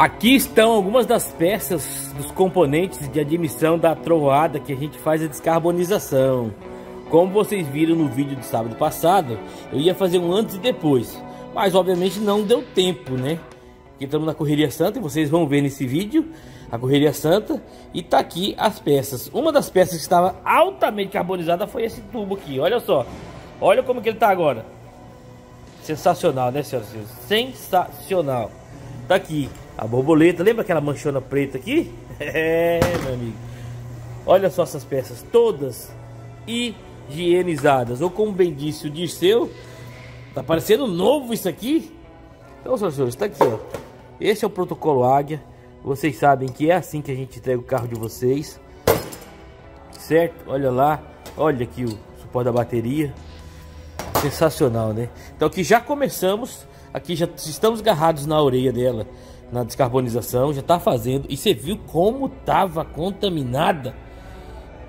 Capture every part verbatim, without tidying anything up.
Aqui estão algumas das peças dos componentes de admissão da trovoada que a gente faz a descarbonização. Como vocês viram no vídeo do sábado passado, eu ia fazer um antes e depois, mas obviamente não deu tempo, né? Porque estamos na correria santa e vocês vão ver nesse vídeo a correria santa. E tá aqui as peças. Uma das peças que estava altamente carbonizada foi esse tubo aqui, olha só. Olha como que ele tá agora. Sensacional, né, senhoras e senhores? Sensacional. Tá aqui a borboleta, lembra aquela manchona preta aqui? É, meu amigo. Olha só essas peças, todas higienizadas. Ou como bem disse o Dirceu, tá parecendo novo isso aqui. Então, senhoras e senhores, tá aqui, ó. Esse é o protocolo Águia. Vocês sabem que é assim que a gente entrega o carro de vocês, certo? Olha lá, olha aqui o suporte da bateria. Sensacional, né? Então aqui já começamos, aqui já estamos agarrados na orelha dela, na descarbonização, já tá fazendo. E você viu como tava contaminada?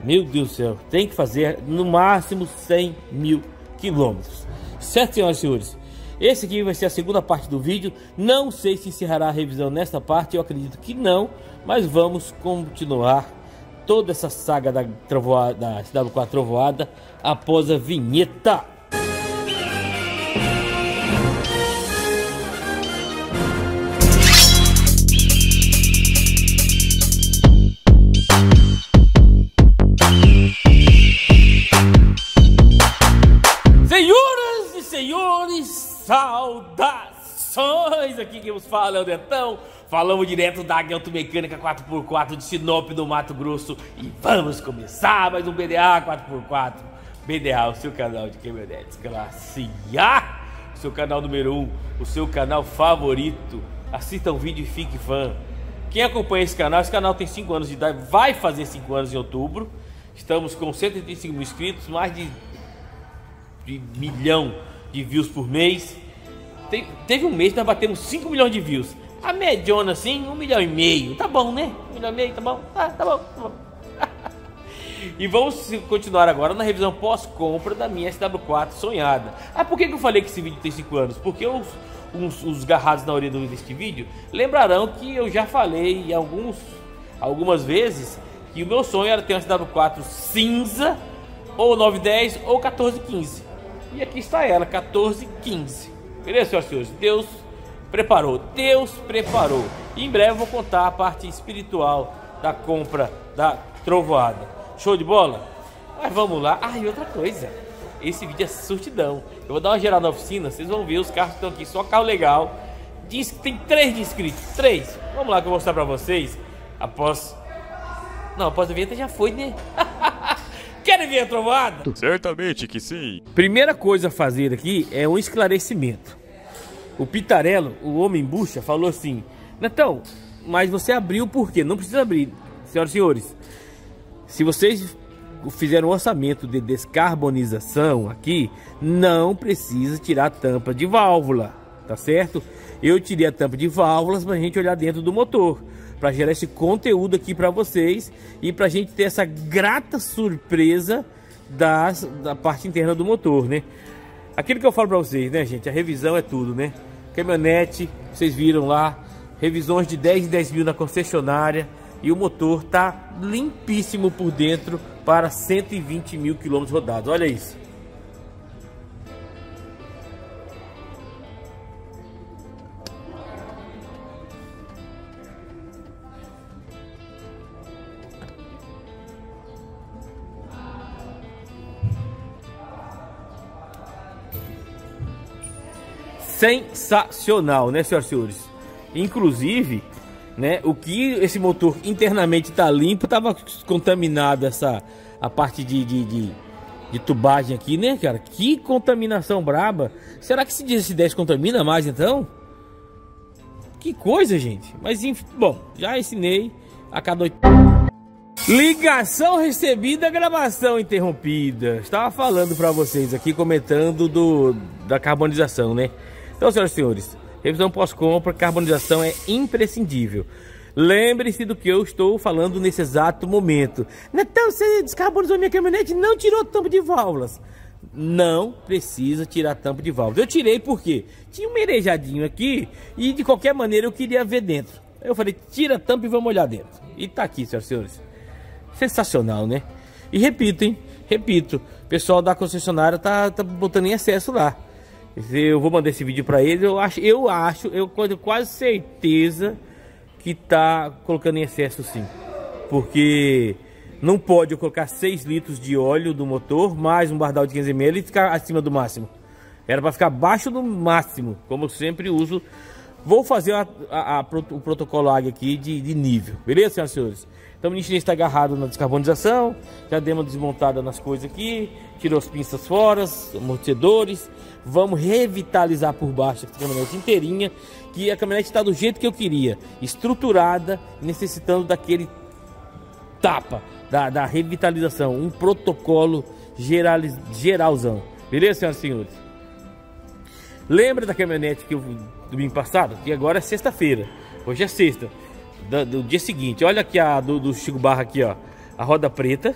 Meu Deus do céu, tem que fazer no máximo cem mil quilômetros. Certo, senhoras e senhores? Esse aqui vai ser a segunda parte do vídeo. Não sei se encerrará a revisão nesta parte, eu acredito que não, mas vamos continuar toda essa saga da, trovoada, da S W quatro trovoada após a vinheta. Saudações, aqui quem nos fala é o Netão. Falamos direto da Águia Auto Mecânica quatro por quatro de Sinop, do Mato Grosso. E vamos começar mais um B D A quatro por quatro. B D A, o seu canal de caminhonetes classe A, o seu canal número um, o seu canal favorito. Assista o vídeo e fique fã. Quem acompanha esse canal, esse canal tem cinco anos de idade, vai fazer cinco anos em outubro. Estamos com cento e trinta e cinco mil inscritos, mais de, de milhão de views por mês. Te, teve um mês que nós batemos cinco milhões de views. A mediona assim, um milhão e meio. Tá bom, né? um milhão e meio, tá bom? Ah, tá bom, tá bom. E vamos continuar agora na revisão pós-compra da minha S W quatro sonhada. Ah, por que que eu falei que esse vídeo tem cinco anos? Porque os, os, os garrados na orelha deste vídeo lembrarão que eu já falei alguns, algumas vezes que o meu sonho era ter uma S W quatro cinza, ou nove dez, ou quatorze quinze. E aqui está ela, quatorze quinze. Beleza, senhoras e senhores? Deus preparou, Deus preparou. E em breve eu vou contar a parte espiritual da compra da trovoada. Show de bola? Mas vamos lá. Ah, e outra coisa, esse vídeo é surtidão. Eu vou dar uma geral na oficina, vocês vão ver os carros que estão aqui, só carro legal. Diz que tem três de inscritos, três. Vamos lá que eu vou mostrar pra vocês após... Não, após a vinheta já foi, né? Querem ver a trovoada? Certamente que sim. Primeira coisa a fazer aqui é um esclarecimento. O Pitarello, o homem bucha, falou assim: Netão, mas você abriu por quê? Não precisa abrir, senhoras e senhores. Se vocês fizeram um orçamento de descarbonização aqui, não precisa tirar a tampa de válvula, tá certo? Eu tirei a tampa de válvulas pra gente olhar dentro do motor, para gerar esse conteúdo aqui para vocês e para a gente ter essa grata surpresa das, da parte interna do motor, né? Aquilo que eu falo para vocês, né, gente? A revisão é tudo, né? Caminhonete, vocês viram lá, revisões de dez em dez mil na concessionária, e o motor tá limpíssimo por dentro para cento e vinte mil quilômetros rodados. Olha isso. Sensacional, né, senhoras e senhores? Inclusive, né, o que esse motor internamente tá limpo, tava contaminado essa a parte de, de, de, de tubagem aqui, né, cara? Que contaminação braba! Será que esse dez dez contamina mais, então? Que coisa, gente! Mas, enfim, bom, já ensinei a cada oito... Ligação recebida, gravação interrompida. Estava falando para vocês aqui, comentando do, da carbonização, né? Então, senhoras e senhores, revisão pós-compra, carbonização é imprescindível. Lembre-se do que eu estou falando nesse exato momento. Netão, você descarbonizou minha caminhonete e não tirou a tampa de válvulas. Não precisa tirar a tampa de válvulas. Eu tirei porque tinha um merejadinho aqui e de qualquer maneira eu queria ver dentro. Eu falei, tira a tampa e vamos olhar dentro. E tá aqui, senhoras e senhores. Sensacional, né? E repito, hein? Repito, o pessoal da concessionária tá, tá botando em excesso lá. Eu vou mandar esse vídeo pra eles. Eu acho, eu acho, eu tenho quase certeza que tá colocando em excesso, sim. Porque não pode eu colocar seis litros de óleo do motor, mais um bardal de quinze mililitros e ficar acima do máximo. Era pra ficar abaixo do máximo, como eu sempre uso. Vou fazer a, a, a, o protocolo Águia aqui de, de nível, beleza, senhoras e senhores? Então o Michelin está agarrado na descarbonização, já demos desmontada nas coisas aqui, tirou as pinças fora, os amortecedores. Vamos revitalizar por baixo essa caminhonete inteirinha, que a caminhonete está do jeito que eu queria, estruturada, necessitando daquele tapa, da, da revitalização, um protocolo geral, geralzão, beleza, senhoras e senhores? Lembra da caminhonete que eu domingo passado? Que agora é sexta-feira. Hoje é sexta. Do, do dia seguinte. Olha aqui a do, do Chico Barra aqui, ó. A roda preta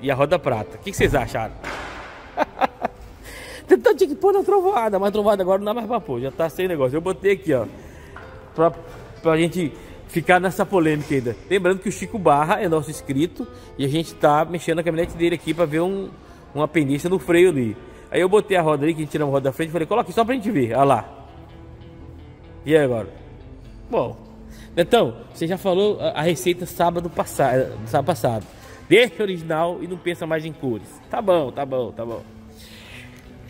e a roda prata. O que, que vocês acharam? Tentou tinha que pôr na trovada, mas a trovada agora não dá mais pra pôr. Já tá sem negócio. Eu botei aqui, ó. Pra, pra gente ficar nessa polêmica ainda. Lembrando que o Chico Barra é nosso inscrito e a gente tá mexendo na caminhonete dele aqui pra ver um, uma pendência no freio ali. Aí eu botei a roda ali, que a gente tirou a roda da frente, falei, coloca aqui só pra gente ver, olha lá. E aí agora? Bom, Netão, você já falou a, a receita sábado passado, sábado passado. Deixa original e não pensa mais em cores. Tá bom, tá bom, tá bom.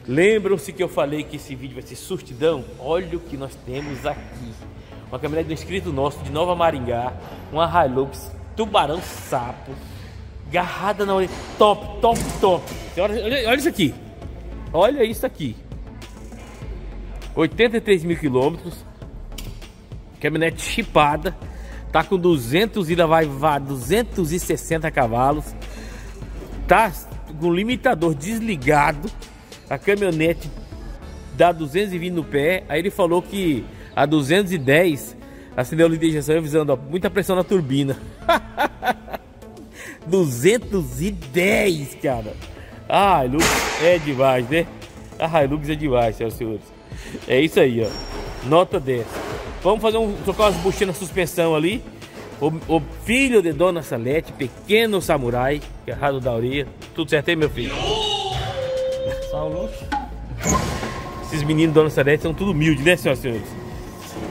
Lembram-se que eu falei que esse vídeo vai ser surtidão? Olha o que nós temos aqui. Uma caminhonete do inscrito nosso, de Nova Maringá, uma Hilux, tubarão sapo, garrada na orelha, top, top, top. Olha, olha, olha isso aqui. Olha isso aqui, oitenta e três mil quilômetros, caminhonete chipada, tá com duzentos e lá vai, vai duzentos e sessenta cavalos, tá com o limitador desligado, a caminhonete dá duzentos e vinte no pé, aí ele falou que a duzentos e dez acendeu a luz de injeção avisando, ó, muita pressão na turbina, duzentos e dez, cara. A Hilux é demais, né? A Hilux é demais, senhoras e senhores. É isso aí, ó. Nota dez. Vamos fazer um, trocar umas buchinhas na suspensão ali. O, o filho de Dona Salete, pequeno samurai, errado da orelha. Tudo certo aí, meu filho? Esses meninos de Dona Salete são tudo humildes, né, senhoras e senhores?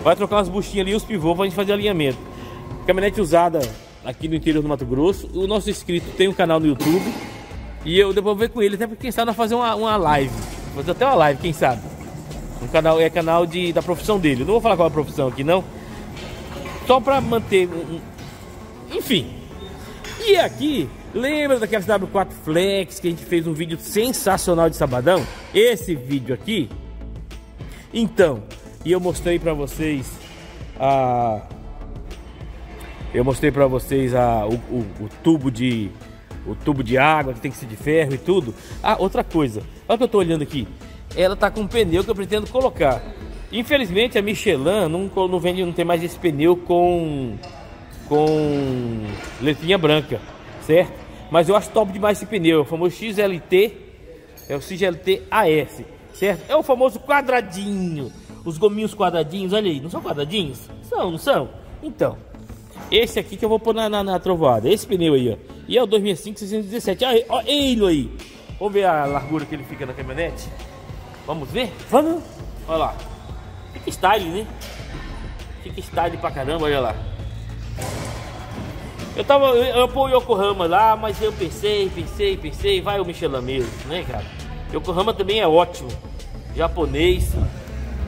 Vai trocar umas buchinhas ali e os pivôs pra gente fazer alinhamento. Caminhonete usada aqui no interior do Mato Grosso. O nosso inscrito tem um canal no YouTube. E eu depois vou ver com ele, até porque quem sabe nós fazer uma, uma live. Vou fazer até uma live, quem sabe. Um canal, é canal de, da profissão dele. Eu não vou falar qual é a profissão aqui, não. Só pra manter... Um, um... Enfim. E aqui, lembra daquela S W quatro Flex que a gente fez um vídeo sensacional de sabadão? Esse vídeo aqui. Então, e eu mostrei pra vocês a... Eu mostrei pra vocês a, o, o, o tubo de... O tubo de água, que tem que ser de ferro e tudo. Ah, outra coisa. Olha o que eu tô olhando aqui. Ela tá com um pneu que eu pretendo colocar. Infelizmente a Michelin não, não vende, não tem mais esse pneu com com letrinha branca, certo? Mas eu acho top demais esse pneu. É o famoso X L T, é o X L T A S, certo? É o famoso quadradinho. Os gominhos quadradinhos, olha aí. Não são quadradinhos? São, não são? Então, esse aqui que eu vou pôr na, na, na trovoada. Esse pneu aí, ó. E é o dois seis cinco seis um sete. Olha, olha ele aí. Vamos ver a largura que ele fica na caminhonete? Vamos ver? Vamos. Olha lá. Fica style, né? Fica style pra caramba, olha lá. Eu tava... Eu, eu pôr o Yokohama lá, mas eu pensei, pensei, pensei. Vai o Michelin mesmo, né, cara? Yokohama também é ótimo. Japonês.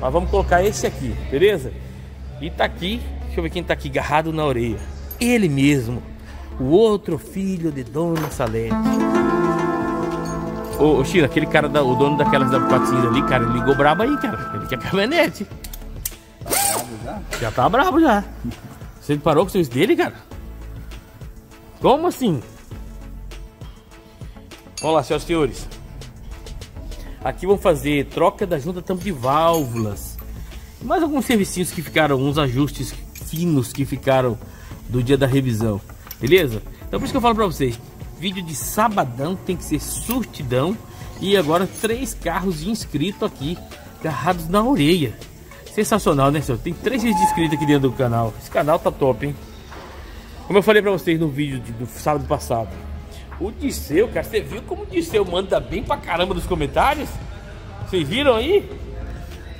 Mas vamos colocar esse aqui, beleza? E tá aqui. Deixa eu ver quem tá aqui agarrado na orelha. Ele mesmo. O outro filho de Dona Salete. Ô, ô Chila, aquele cara, da, o dono daquelas S W quatro ali, cara, ele ligou brabo aí, cara. Ele quer caminhonete. Tá brabo já? Já tá brabo já. Você parou com o serviço dele, cara? Como assim? Vamos lá, senhoras e senhores. Aqui vão fazer troca da junta tampa de válvulas. Mais alguns servicinhos que ficaram, uns ajustes finos que ficaram do dia da revisão. Beleza? Então por isso que eu falo pra vocês, vídeo de sabadão tem que ser surtidão. E agora três carros inscritos aqui, agarrados na orelha. Sensacional, né, senhor? Tem três mil inscritos aqui dentro do canal. Esse canal tá top, hein? Como eu falei pra vocês no vídeo de, do sábado passado, o Dirceu, cara, você viu como o Dirceu manda bem pra caramba nos comentários? Vocês viram aí?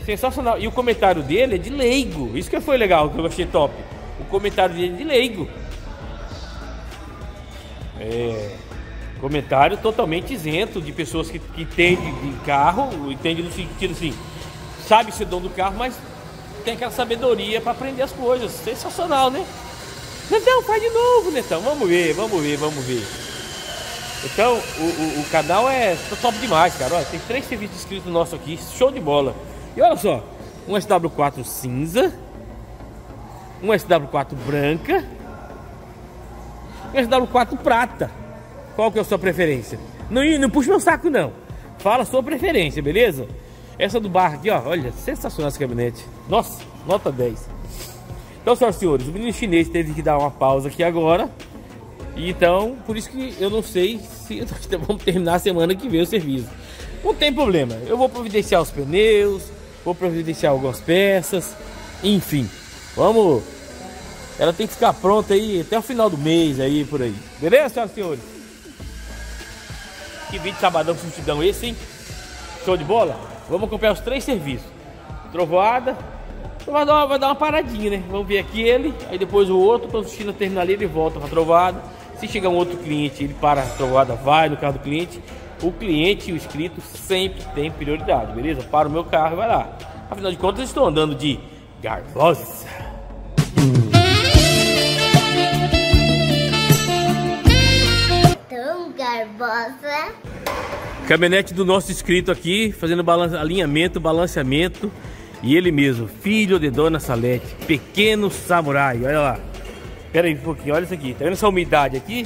Sensacional. E o comentário dele é de leigo. Isso que foi legal, que eu achei top. O comentário dele é de leigo. É... Comentário totalmente isento de pessoas que, que entendem de carro, entende no sentido assim, sabe ser dono do carro, mas tem aquela sabedoria para aprender as coisas. Sensacional, né? Netão, faz de novo, Netão. Vamos ver, vamos ver, vamos ver. Então, o, o, o canal é top demais, cara. Olha, tem três serviços inscritos nossos aqui, show de bola. E olha só, um S W quatro cinza, um S W quatro branca, um S W quatro prata. Qual que é a sua preferência? Não, não puxa meu saco, não. Fala a sua preferência, beleza? Essa do Barra aqui, ó. Olha, sensacional esse caminhonete. Nossa, nota dez. Então, senhoras e senhores, o menino chinês teve que dar uma pausa aqui agora. E então, por isso que eu não sei se vamos terminar a semana que vem o serviço. Não tem problema. Eu vou providenciar os pneus, vou providenciar algumas peças. Enfim, vamos... Ela tem que ficar pronta aí até o final do mês aí, por aí. Beleza, senhoras e senhores? Que vídeo sabadão surtidão esse, hein? Show de bola? Vamos acompanhar os três serviços. Trovoada. Vai dar, uma, vai dar uma paradinha, né? Vamos ver aqui ele, aí depois o outro. Quando o China terminar ali, ele volta pra Trovoada. Se chegar um outro cliente, ele para a Trovoada, vai no carro do cliente. O cliente e o inscrito sempre tem prioridade, beleza? Para o meu carro e vai lá. Afinal de contas, eu estou andando de Garbosa. Tão Garbosa. Caminhonete do nosso inscrito aqui, fazendo balança, alinhamento, balanceamento. E ele mesmo, filho de Dona Salete, pequeno samurai, olha lá. Pera aí um pouquinho, olha isso aqui, tá vendo essa umidade aqui?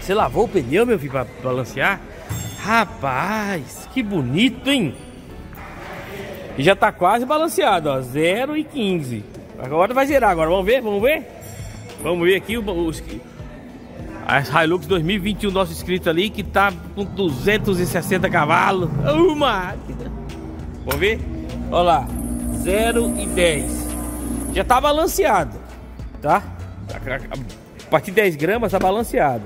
Você lavou o pneu, meu filho, pra balancear? Rapaz, que bonito, hein? E já tá quase balanceado, ó, zero e quinze. Agora vai zerar, agora, vamos ver, vamos ver? Vamos ver aqui os... A Hilux dois mil e vinte e um, nosso inscrito ali, que tá com duzentos e sessenta cavalos. Uma máquina. Vamos ver? Olha lá. zero e dez. Já tá balanceado. Tá? A partir de dez gramas tá balanceado.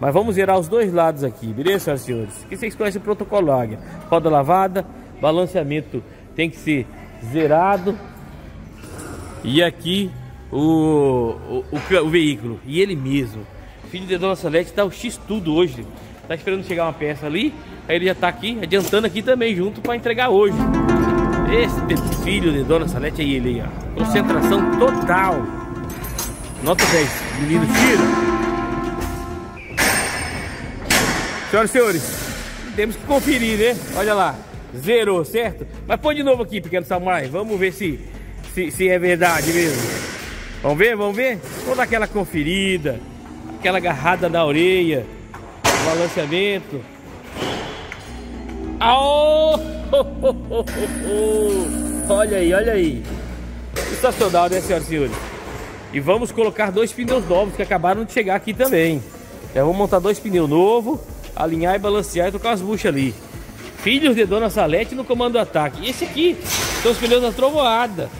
Mas vamos zerar os dois lados aqui, beleza, senhoras e senhores? Que vocês conhecem o protocolo Águia. Roda lavada, balanceamento tem que ser zerado. E aqui o, o, o, o veículo. E ele mesmo. Filho de Dona Salete tá o X tudo hoje. Tá esperando chegar uma peça ali. Aí ele já tá aqui, adiantando aqui também junto para entregar hoje. Esse filho de Dona Salete aí, ele aí, ó. Concentração total. Nota dez. Menino tira. Senhoras e senhores, temos que conferir, né? Olha lá. Zerou, certo? Mas põe de novo aqui, pequeno samurai. Vamos ver se, se, se é verdade mesmo. Vamos ver, vamos ver? Vou dar aquela conferida. Aquela agarrada na orelha, o balanceamento. Aô! Olha aí, olha aí. Sensacional, né, senhoras e senhores? E vamos colocar dois pneus novos que acabaram de chegar aqui também. Eu vou montar dois pneus novos, alinhar e balancear e trocar as buchas ali. Filhos de Dona Salete no comando do ataque. Esse aqui são os pneus da Trovoada.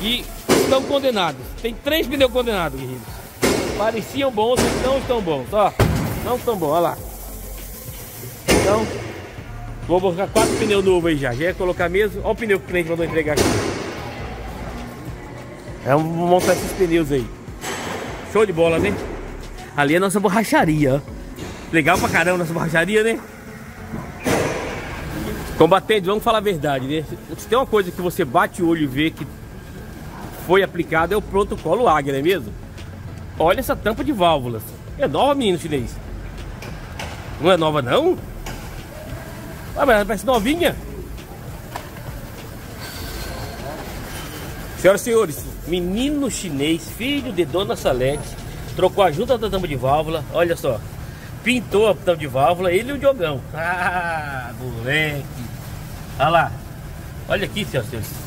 E estão condenados. Tem três pneus condenados, guerreiros. Pareciam bons, mas não estão bons, ó. Não estão bons, olha lá. Então, vou colocar quatro pneus novos aí já. Já ia colocar mesmo. Olha o pneu que o cliente mandou entregar aqui. Vamos montar esses pneus aí. Show de bola, né? Ali é a nossa borracharia, ó. Legal pra caramba nossa borracharia, né? Combatente, vamos falar a verdade, né? Se tem uma coisa que você bate o olho e vê que foi aplicado, é o protocolo Águia, não é mesmo? Olha essa tampa de válvulas. É nova, menino chinês? Não é nova, não? Ah, mas ela parece novinha. Senhoras e senhores, menino chinês, filho de Dona Salete, trocou a junta da tampa de válvula. Olha só. Pintou a tampa de válvula, ele e o Diogão. Ah, moleque. Olha lá. Olha aqui, senhoras e senhores.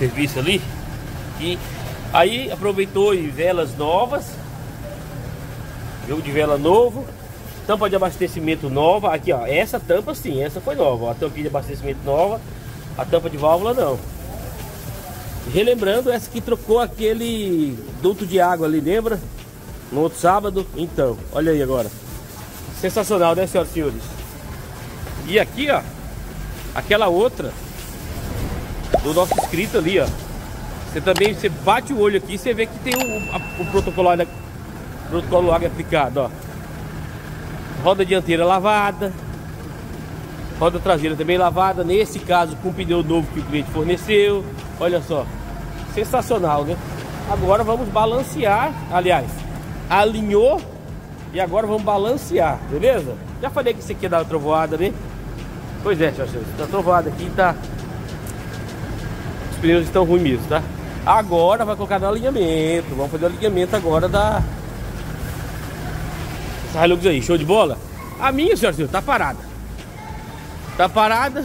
Serviço ali, e aí aproveitou e velas novas, jogo de vela novo, tampa de abastecimento nova, aqui ó, essa tampa sim, essa foi nova, ó, a tampinha de abastecimento nova, a tampa de válvula não. Relembrando, essa que trocou aquele duto de água ali, lembra? No outro sábado, então, olha aí agora. Sensacional, né, senhoras e senhores? E aqui ó, aquela outra do nosso inscrito ali ó, você também, você bate o olho aqui e você vê que tem o, a, o protocolo, olha, protocolo águia aplicado ó. Roda dianteira lavada, roda traseira também lavada, nesse caso com o pneu novo que o cliente forneceu. Olha só, sensacional, né? Agora vamos balancear, aliás, alinhou e agora vamos balancear, beleza? Já falei que isso aqui é da trovoada, né? Pois é, senhoras e senhores, tá trovoada aqui, tá... Os pneus estão ruins mesmo, tá? Agora vai colocar no alinhamento, vamos fazer o alinhamento agora da... Essa Hilux aí, show de bola. A minha, senhoras e senhores, tá parada. Tá parada.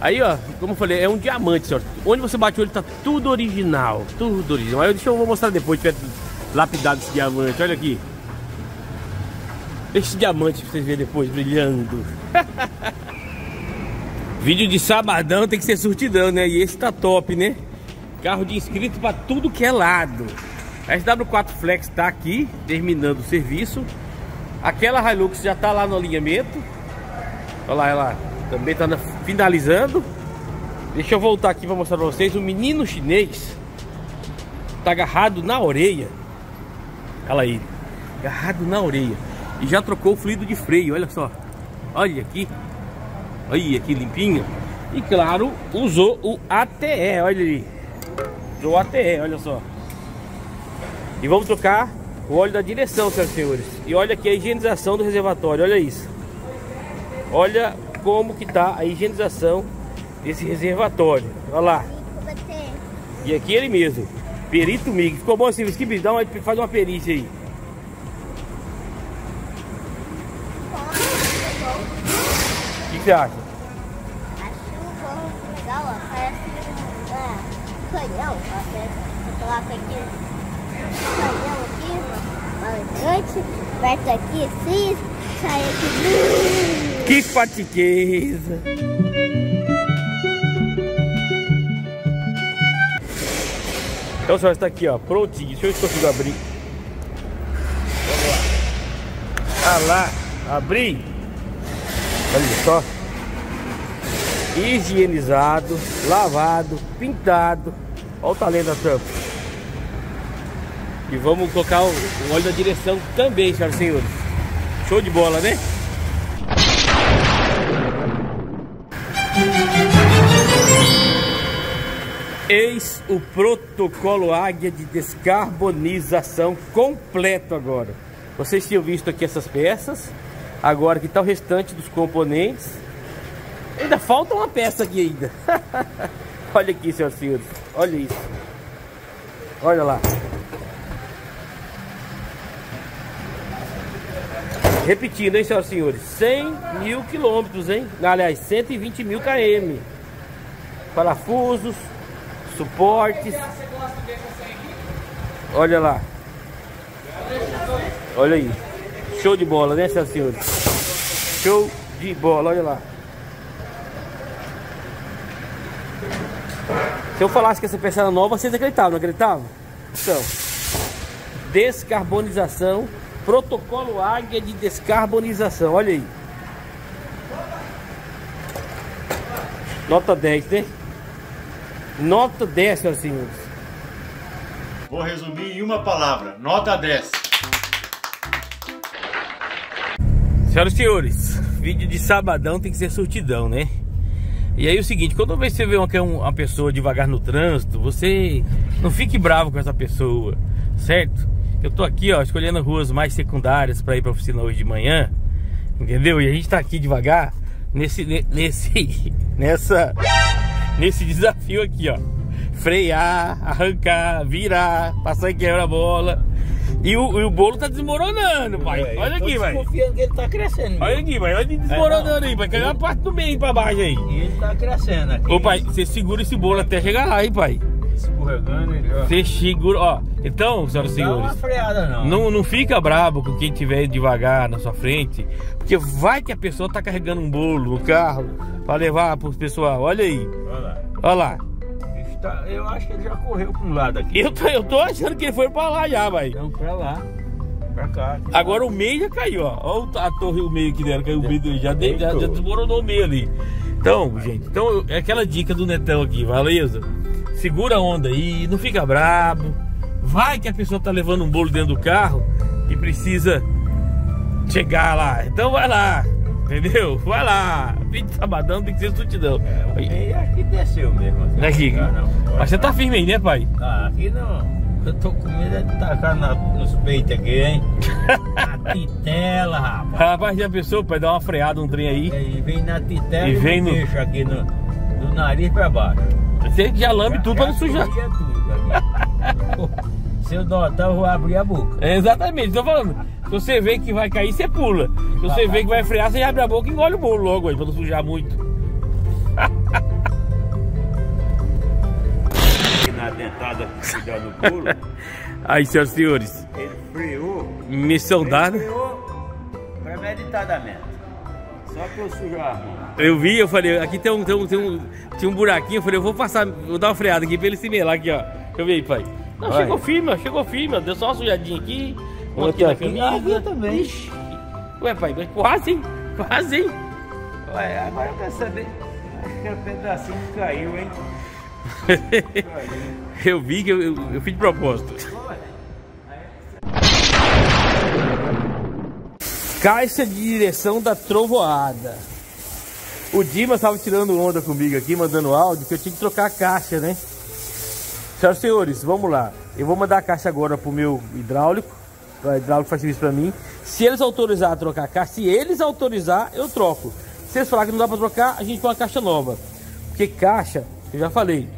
Aí, ó, como eu falei, é um diamante, senhor. Onde você bate o olho tá tudo original. Tudo original. Aí, deixa eu vou mostrar depois, tiver lapidado esse diamante. Olha aqui. Esse diamante pra vocês verem depois, brilhando. Vídeo de sabadão tem que ser surtidão, né? E esse tá top, né? Carro de inscrito pra tudo que é lado. A S W quatro Flex tá aqui, terminando o serviço. Aquela Hilux já tá lá no alinhamento. Olha lá, ela também tá na, finalizando. Deixa eu voltar aqui para mostrar para vocês. O menino chinês tá agarrado na orelha. Olha aí, agarrado na orelha. E já trocou o fluido de freio, olha só. Olha aqui. Olha aqui, limpinho. E claro, usou o A T E, olha ali. Usou o A T E, olha só. E vamos trocar o óleo da direção, senhoras e senhores. E olha aqui a higienização do reservatório, olha isso. Olha como que tá a higienização desse reservatório, olha lá. E aqui ele mesmo, perito Mig. Ficou bom assim, que bidão, faz uma perícia aí. O que, que você acha? Acho bom, legal, ó. Parece um canhão, ó. Coloca aqui. Perto aqui, sim, sai aqui. Que patiqueza! Então, só está aqui, ó, prontinho. Deixa eu conseguir abrir. Vamos lá. Ah lá, abri. Olha só. Higienizado, lavado, pintado. Olha o talento da tampa. E vamos colocar o óleo da direção também, senhoras e senhores. Show de bola, né? Eis o protocolo Águia de descarbonização completo agora. Vocês tinham visto aqui essas peças. Agora que tá o restante dos componentes. Ainda falta uma peça aqui ainda. Olha aqui, senhoras e senhores. Olha isso. Olha lá. Repetindo, hein, senhoras e senhores, cem mil quilômetros, hein? Aliás, cento e vinte mil km. Parafusos, suportes. Olha lá. Olha aí. Show de bola, né, senhoras e senhores? Show de bola, olha lá. Se eu falasse que essa peça era nova, vocês acreditavam, não acreditavam? Então, descarbonização. Protocolo Águia de descarbonização, olha aí. Nota dez, né? Nota dez, senhoras e senhores. Vou resumir em uma palavra, nota dez. Senhoras e senhores, vídeo de sabadão tem que ser surtidão, né? E aí é o seguinte, quando você vê uma pessoa devagar no trânsito, você não fique bravo com essa pessoa, certo? Eu tô aqui, ó, escolhendo ruas mais secundárias para ir pra oficina hoje de manhã, entendeu? E a gente tá aqui devagar nesse, nesse, nessa, nesse desafio aqui, ó. Frear, arrancar, virar, passar em quebra-bola. E o, e o bolo tá desmoronando, pai. Ué, olha aqui, pai. Eu tô desconfiando que ele tá crescendo. Olha meu. Aqui, pai. Olha ele desmoronando é, aí, pai. Caiu uma parte do meio pra baixo aí. Ele tá crescendo aqui. Ô, pai, você segura esse bolo até chegar lá, hein, pai. escorregando. Ele você segura, ó. Então, senhoras e senhores, não, freada, não. não não fica brabo com quem tiver devagar na sua frente, porque vai que a pessoa tá carregando um bolo, um carro, para levar pro pessoal. Olha aí. Olha lá. Olha lá. Tá, eu acho que ele já correu para um lado aqui. Eu tô, eu tô achando que ele foi para lá já, vai. Então, para lá. Pra cá. Agora lá. O meio já caiu, ó. Olha a torre, o meio que deram, caiu o meio. Já, de, já, já desmoronou o meio ali. Então, vai. Gente, então é aquela dica do Netão aqui, valeu? Segura a onda aí, não fica brabo. Vai que a pessoa tá levando um bolo dentro do carro e precisa chegar lá. Então vai lá. Entendeu? Vai lá. Fim de sabadão tem que ser sutidão. É, acho que desceu mesmo. Assim, aqui. Não, não. Mas você tá firme aí, né, pai? Tá, aqui não. Eu tô com medo de tacar na, nos peitos aqui, hein? Na titela, rapaz. Rapaz, já pensou, pai, dar uma freada, um trem aí? É, e vem na titela e, e vem no... deixa aqui no, do nariz pra baixo. Você já lambe já, tudo já pra não sujar. Tudo aqui. Se eu notar, eu vou abrir a boca. É, exatamente, tô falando. Se você vê que vai cair, você pula. Se você vê que vai frear, você abre a boca e engole o bolo logo aí, pra não sujar muito. Na dentada, cuidado no pulo. Aí, senhoras e senhores. Ele freou. Missão dada. Ele freou premeditadamente. Só que eu sujar. Eu vi, eu falei, aqui tem um, tem um, tem um, tinha um buraquinho, eu falei, eu vou passar, vou dar uma freada aqui pra ele se melar aqui, ó. Deixa eu ver aí, pai. Não, chegou firme, chegou firme, deu só uma sujadinha aqui. Aqui na camisa também. Ixi. Ué, pai, mas quase, hein? Quase, hein? Ué, agora eu quero saber. Acho que o pedacinho caiu, hein? Eu vi que eu, eu, eu fiz de propósito. Caixa de direção da trovoada. O Dimas estava tirando onda comigo aqui, mandando áudio, que eu tinha que trocar a caixa, né? Senhoras e senhores, vamos lá. Eu vou mandar a caixa agora pro meu hidráulico. O hidráulico faz serviço pra mim. Se eles autorizarem a trocar a caixa, se eles autorizar, eu troco. Se eles falarem que não dá pra trocar, a gente põe uma caixa nova. Porque caixa, eu já falei,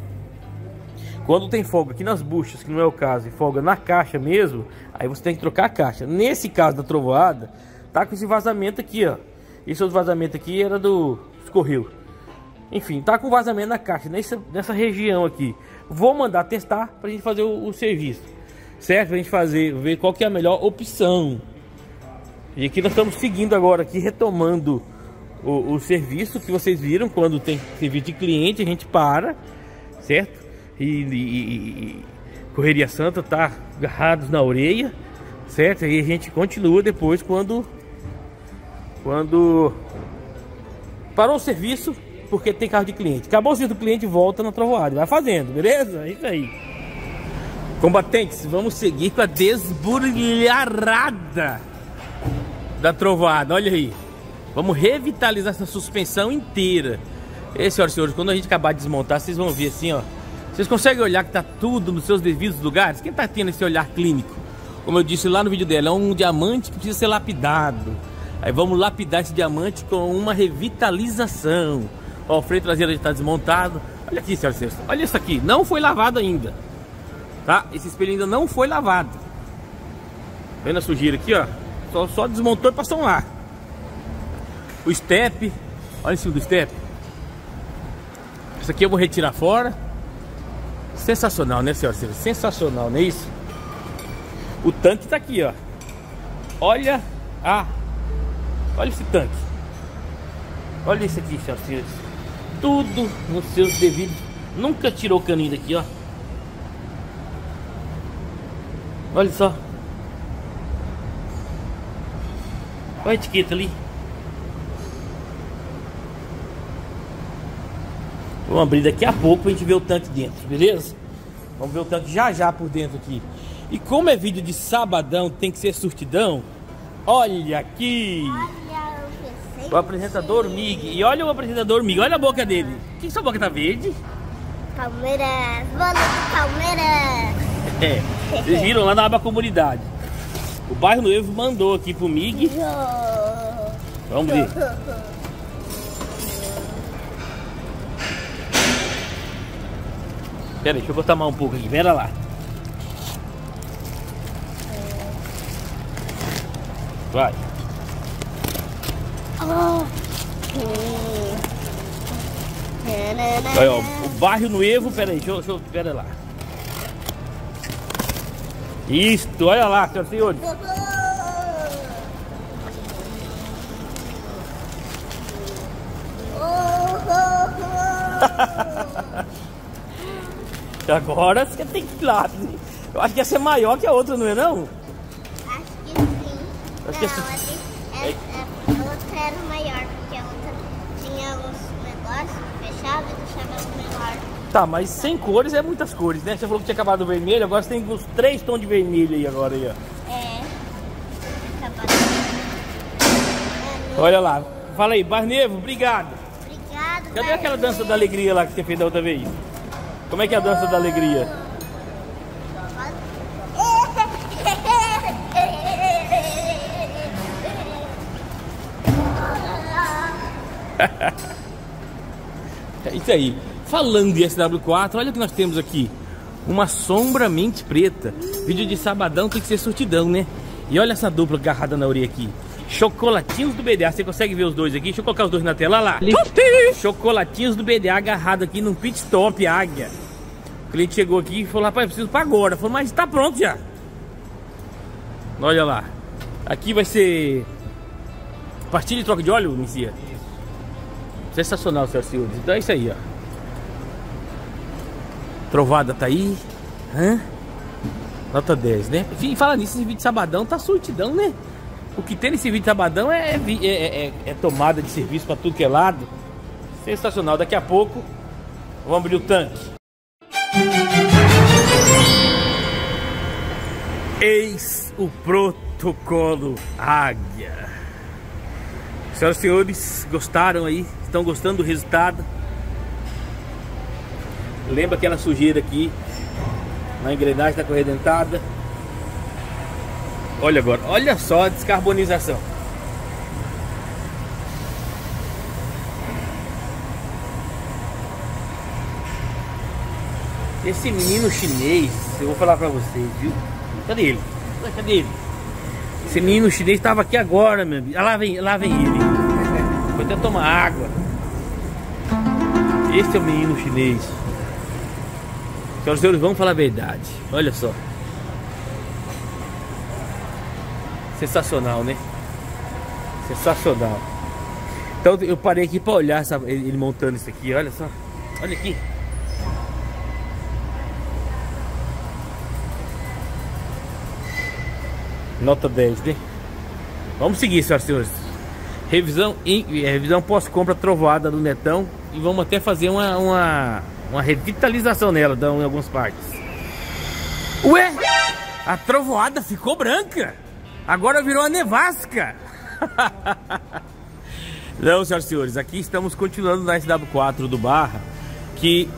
quando tem folga aqui nas buchas, que não é o caso, e folga na caixa mesmo, aí você tem que trocar a caixa. Nesse caso da trovoada, tá com esse vazamento aqui, ó. Esse outro vazamento aqui era do escorreu. Enfim, tá com vazamento na caixa, nessa, nessa região aqui. Vou mandar testar pra gente fazer o, o serviço. Certo? Pra gente fazer, ver qual que é a melhor opção. E aqui nós estamos seguindo agora aqui, retomando o, o serviço que vocês viram. Quando tem serviço de cliente, a gente para, certo? E, e, e correria santa, tá agarrados na orelha, certo? E a gente continua depois quando quando parou o serviço, porque tem carro de cliente. Acabou o serviço do cliente, volta na trovoada, vai fazendo, beleza? É isso aí. Combatentes, vamos seguir com a desburlharada da trovoada, olha aí. Vamos revitalizar essa suspensão inteira. E, senhoras e senhores, quando a gente acabar de desmontar, vocês vão ver assim, ó. Vocês conseguem olhar que tá tudo nos seus devidos lugares? Quem tá tendo esse olhar clínico? Como eu disse lá no vídeo dela, é um diamante que precisa ser lapidado. Aí vamos lapidar esse diamante com uma revitalização. Ó, o freio traseiro já tá desmontado. Olha aqui, senhoras e senhores, olha isso aqui, não foi lavado ainda. Tá? Esse espelho ainda não foi lavado. Vendo a sujeira aqui, ó. Só, só desmontou e passou lá. O step. Olha em cima do step. Isso aqui eu vou retirar fora. Sensacional, né, senhora? Sensacional, não é isso? O tanque tá aqui, ó. Olha a... Olha esse tanque. Olha isso aqui, senhoras e senhores. Tudo nos seus devidos. Nunca tirou o caninho daqui, ó. Olha só. Olha a etiqueta ali. Vamos abrir daqui a pouco pra gente ver o tanque dentro, beleza? Vamos ver o tanque já já por dentro aqui. E como é vídeo de sabadão, tem que ser surtidão. Olha aqui. Olha o apresentador Mig. E olha o apresentador Mig, olha a boca dele. Por que sua boca tá verde? Palmeiras, bola do Palmeiras. É, vocês viram lá na aba comunidade. O bairro Noivo mandou aqui pro Mig. Vamos ver. Pera aí, deixa eu botar a mão um pouco aqui, pera lá. Vai. Olha, ó, o bairro Noivo, pera aí, deixa eu, deixa eu, pera lá. Isto, olha lá, senhoras e senhores. Agora você tem que ir lá. Eu acho que essa é maior que a outra, não é não? Acho que sim. Acho não, que essa... essa, a outra era maior, porque a outra tinha os negócios fechados e deixava menor. Tá, mas sem cores é muitas cores, né? Você falou que tinha acabado o vermelho, agora você tem uns três tons de vermelho aí agora aí, ó. É. Olha lá. Fala aí, Barnevo, obrigado. Obrigado, Cadê Barnevo. Aquela dança da alegria lá que você fez da outra vez? Como é que é a dança da alegria? É isso aí. Falando de S W quatro, olha o que nós temos aqui. Uma sombra mente preta. Vídeo de sabadão tem que ser surtidão, né? E olha essa dupla agarrada na orelha aqui. Chocolatinhos do B D A, você consegue ver os dois aqui? Deixa eu colocar os dois na tela, olha lá. Chocolatinhos do B D A agarrado aqui num pit stop Águia. O cliente chegou aqui e falou, rapaz, preciso para agora. Falou, mas tá pronto já. Olha lá. Aqui vai ser pastilha de troca de óleo, Lucia. Sensacional, senhoras e senhores. Então é isso aí, ó. Trovada tá aí. Hã? Nota dez, né? E fala nisso, esse vídeo de sabadão tá surtidão, né? O que tem nesse vídeo de sabadão é, é, é, é tomada de serviço pra tudo que é lado. Sensacional. Daqui a pouco, vamos abrir o tanque. Eis o protocolo Águia. Senhoras e senhores, gostaram aí? Estão gostando do resultado? Lembra aquela sujeira aqui na engrenagem da corredentada? Olha agora, olha só a descarbonização. Esse menino chinês, eu vou falar pra vocês, viu? Cadê ele? Cadê ele? Esse menino chinês estava aqui agora, meu amigo. Ah, lá vem, lá vem ele. Vou até tomar água. Esse é o menino chinês. Senhoras e senhores, vamos falar a verdade. Olha só. Sensacional, né? Sensacional. Então eu parei aqui para olhar essa, ele montando isso aqui. Olha só. Olha aqui. Nota dez, né? Vamos seguir, senhoras e senhores. Revisão, revisão pós-compra trovoada do Netão. E vamos até fazer uma... uma... uma revitalização nela, em algumas partes. Ué, a trovoada ficou branca. Agora virou a nevasca. Não, senhoras e senhores, aqui estamos continuando na S W quatro do Barra, que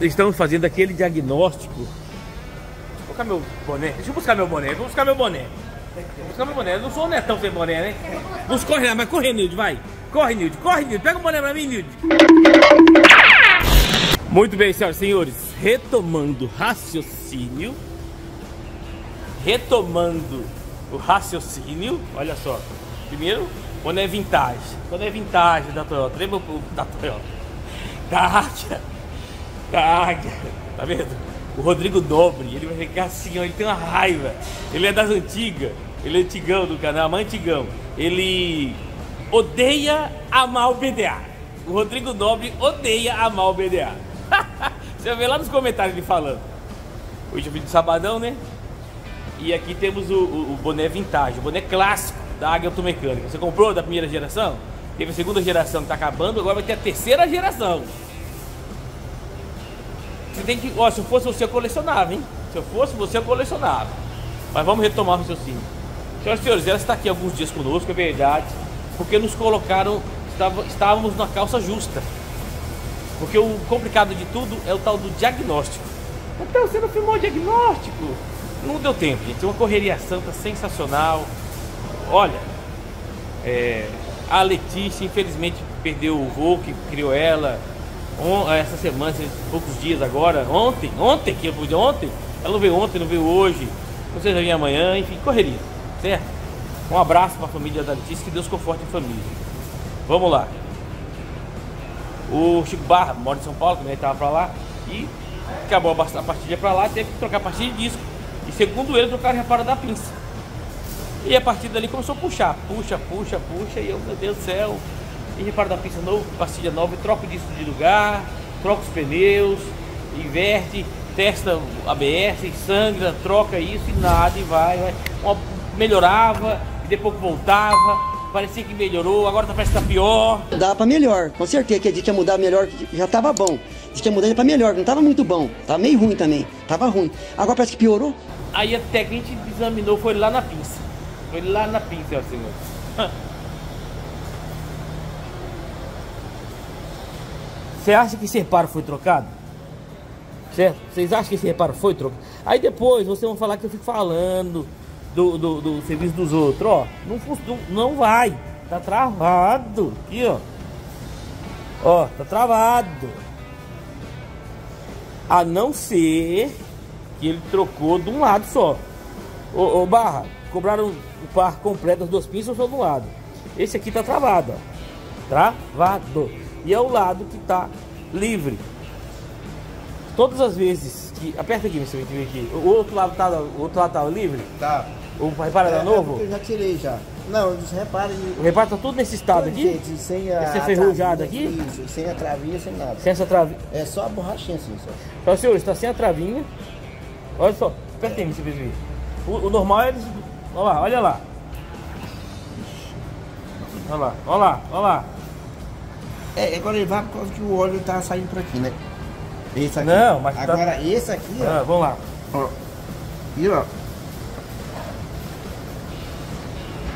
estamos fazendo aquele diagnóstico. Vou buscar meu boné. Deixa eu buscar meu boné. Vou buscar meu boné. Vou buscar meu boné. Eu não sou o Netão sem boné, né? Vamos correr, mas corre, Nilde, vai. Corre, Nilde, corre, Nilde. Pega o boné pra mim, Nilde. Muito bem, senhoras e senhores, retomando o raciocínio, retomando o raciocínio, olha só, primeiro, quando é vintage, quando é vintage da Toyota, lembra o da Toyota, da Águia, da Águia, tá vendo? O Rodrigo Nobre, ele vai ficar assim, ó, ele tem uma raiva, ele é das antigas, ele é antigão do canal, mas antigão, ele odeia amar o B D A, o Rodrigo Nobre odeia amar o B D A. Você vai ver lá nos comentários ele falando. Hoje é o vídeo de sabadão, né? E aqui temos o, o, o boné vintage, o boné clássico da Águia Auto Mecânica. Você comprou da primeira geração? Teve a segunda geração que tá acabando, agora vai ter a terceira geração. Você tem que... Ó, se eu fosse você, eu colecionava, hein? Se eu fosse você, eu colecionava. Mas vamos retomar o raciocínio. Senhoras e senhores, ela está aqui alguns dias conosco, é verdade. Porque nos colocaram... Estávamos na calça justa. Porque o complicado de tudo é o tal do diagnóstico. Então você não filmou o diagnóstico? Não deu tempo, gente. Uma correria santa sensacional. Olha, é, a Letícia infelizmente perdeu o voo que criou ela. On, essa semana, esses poucos dias agora. Ontem, ontem, que eu pude ontem. Ela não veio ontem, não veio hoje. Não sei se vai vir amanhã, enfim, correria. Certo? Um abraço para a família da Letícia. Que Deus conforte a família. Vamos lá. O Chico Barra mora em São Paulo, também estava para lá. E acabou a pastilha para lá, teve que trocar a pastilha de disco. E segundo ele, o carro repara da pinça. E a partir dali começou a puxar, puxa, puxa, puxa, e eu, meu Deus do céu, e reparo da pinça novo, pastilha nova, e troco disso de lugar, troca os pneus, inverte, testa o A B S, sangra, troca isso e nada, e vai, vai. Uma melhorava, e depois voltava, parecia que melhorou, agora parece que tá pior. Dá pra melhor, com certeza, que a gente ia mudar melhor, já tava bom. Diz que ia mudar pra melhor, não tava muito bom, tava meio ruim também, tava ruim. Agora parece que piorou. Aí até que a gente examinou, foi lá na pinça. Foi lá na pinça, senhor. Você acha que esse reparo foi trocado? Certo? Vocês acham que esse reparo foi trocado? Aí depois vocês vão falar que eu fico falando do, do, do serviço dos outros. Ó, não, não, não vai. Tá travado. Aqui, ó. Ó, tá travado. A não ser que ele trocou de um lado só. Ô, ô Barra, cobraram o par completo das duas pinças só do lado. Esse aqui tá travado, ó. Travado. E é o lado que tá livre. Todas as vezes que... Aperta aqui, você vem aqui. O outro lado tá, o outro lado tá livre? Tá. O reparo tá é, novo? Eu já tirei já. Não, os reparos... O reparo tá tudo nesse estado aqui? Jeito, sem a... Essa ferrujada aqui? Isso, sem a travinha, sem nada. Sem essa travinha? É só a borrachinha assim, só. Então, senhores, tá sem a travinha. Olha só. Aperta aí, você vem aqui. O, o normal é... Olha lá, olha lá. Olha lá, olha lá, olha lá. É, agora ele vai por causa que o óleo tá saindo por aqui, né? Esse aqui. Não, mas agora tá... esse aqui, ó. Ah, vamos lá. Ó. E ó.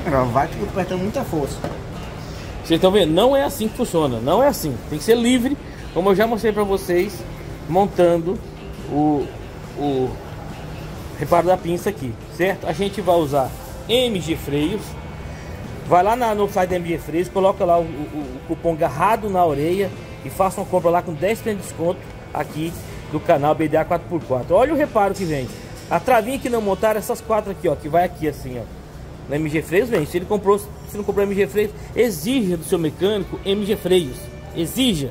Agora vai que apertando muita força. Vocês estão vendo? Não é assim que funciona. Não é assim. Tem que ser livre. Como eu já mostrei pra vocês, montando o, o reparo da pinça aqui, certo? A gente vai usar M G Freios. Vai lá na, no site da M G Freios, coloca lá o, o, o cupom Garrado na Orelha e faça uma compra lá com dez por cento de desconto aqui do canal B D A quatro por quatro. Olha o reparo que vem. A travinha que não montaram, essas quatro aqui, ó, que vai aqui assim, ó. Na M G Freios vem. Se ele comprou, se não comprou M G Freios, exija do seu mecânico M G Freios. Exija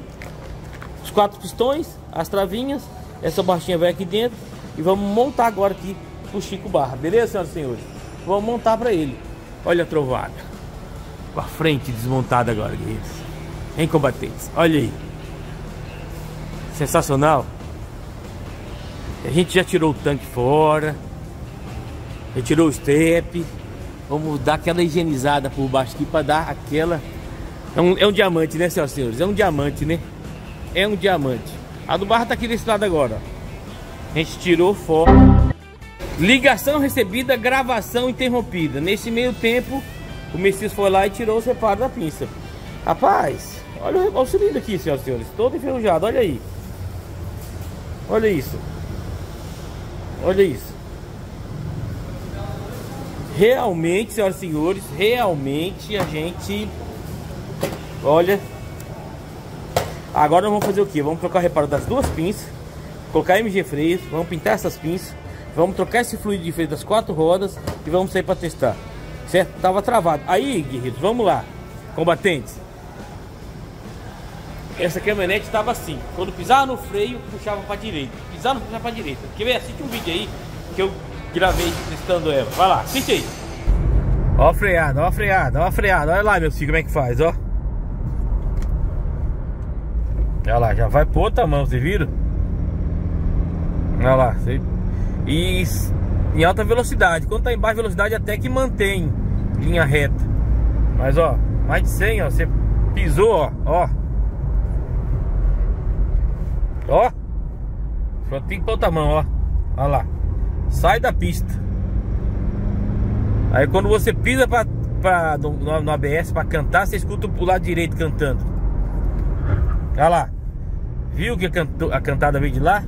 os quatro pistões, as travinhas, essa borrachinha vai aqui dentro e vamos montar agora aqui pro Chico Barra, beleza, senhoras e senhores? Vamos montar para ele. Olha a trovada. Com a frente desmontada agora, guerreiros. Em combatentes. Olha aí. Sensacional. A gente já tirou o tanque fora, retirou o step, vamos dar aquela higienizada por baixo aqui para dar aquela... É um, é um diamante, né, senhoras e senhores? É um diamante, né? É um diamante. A do Barra tá aqui desse lado agora. A gente tirou fora. Ligação recebida, gravação interrompida. Nesse meio tempo, o Messias foi lá e tirou o reparo da pinça. Rapaz, olha o, o cilindro aqui, senhoras e senhores. Todo enferrujado, olha aí. Olha isso. Olha isso. Realmente, senhoras e senhores, realmente a gente... Olha. Agora nós vamos fazer o quê? Vamos trocar o reparo das duas pinças, colocar M G Freios, vamos pintar essas pinças, vamos trocar esse fluido de freio das quatro rodas e vamos sair para testar. Certo? Tava travado. Aí, guerreiros, vamos lá. Combatentes. Essa caminhonete estava assim. Quando pisava no freio, puxava para direita. Pisava no freio, puxava para direita. Quer ver? Assiste um vídeo aí que eu gravei testando ela. Vai lá, assiste aí. Ó a freada, ó a freada, ó a freada. Olha lá, meu filho, como é que faz, ó. Olha lá, já vai pro outra mão, vocês viram? Olha lá. Você... E em alta velocidade. Quando tá em baixa velocidade até que mantém linha reta. Mas, ó, mais de cem, ó. Você pisou, ó, ó. Ó, frontinho pra outra mão, ó. Olha lá. Sai da pista. Aí quando você pisa pra, pra, no, no A B S pra cantar, você escuta pro lado direito cantando. Olha lá. Viu que a, canto, a cantada veio de lá?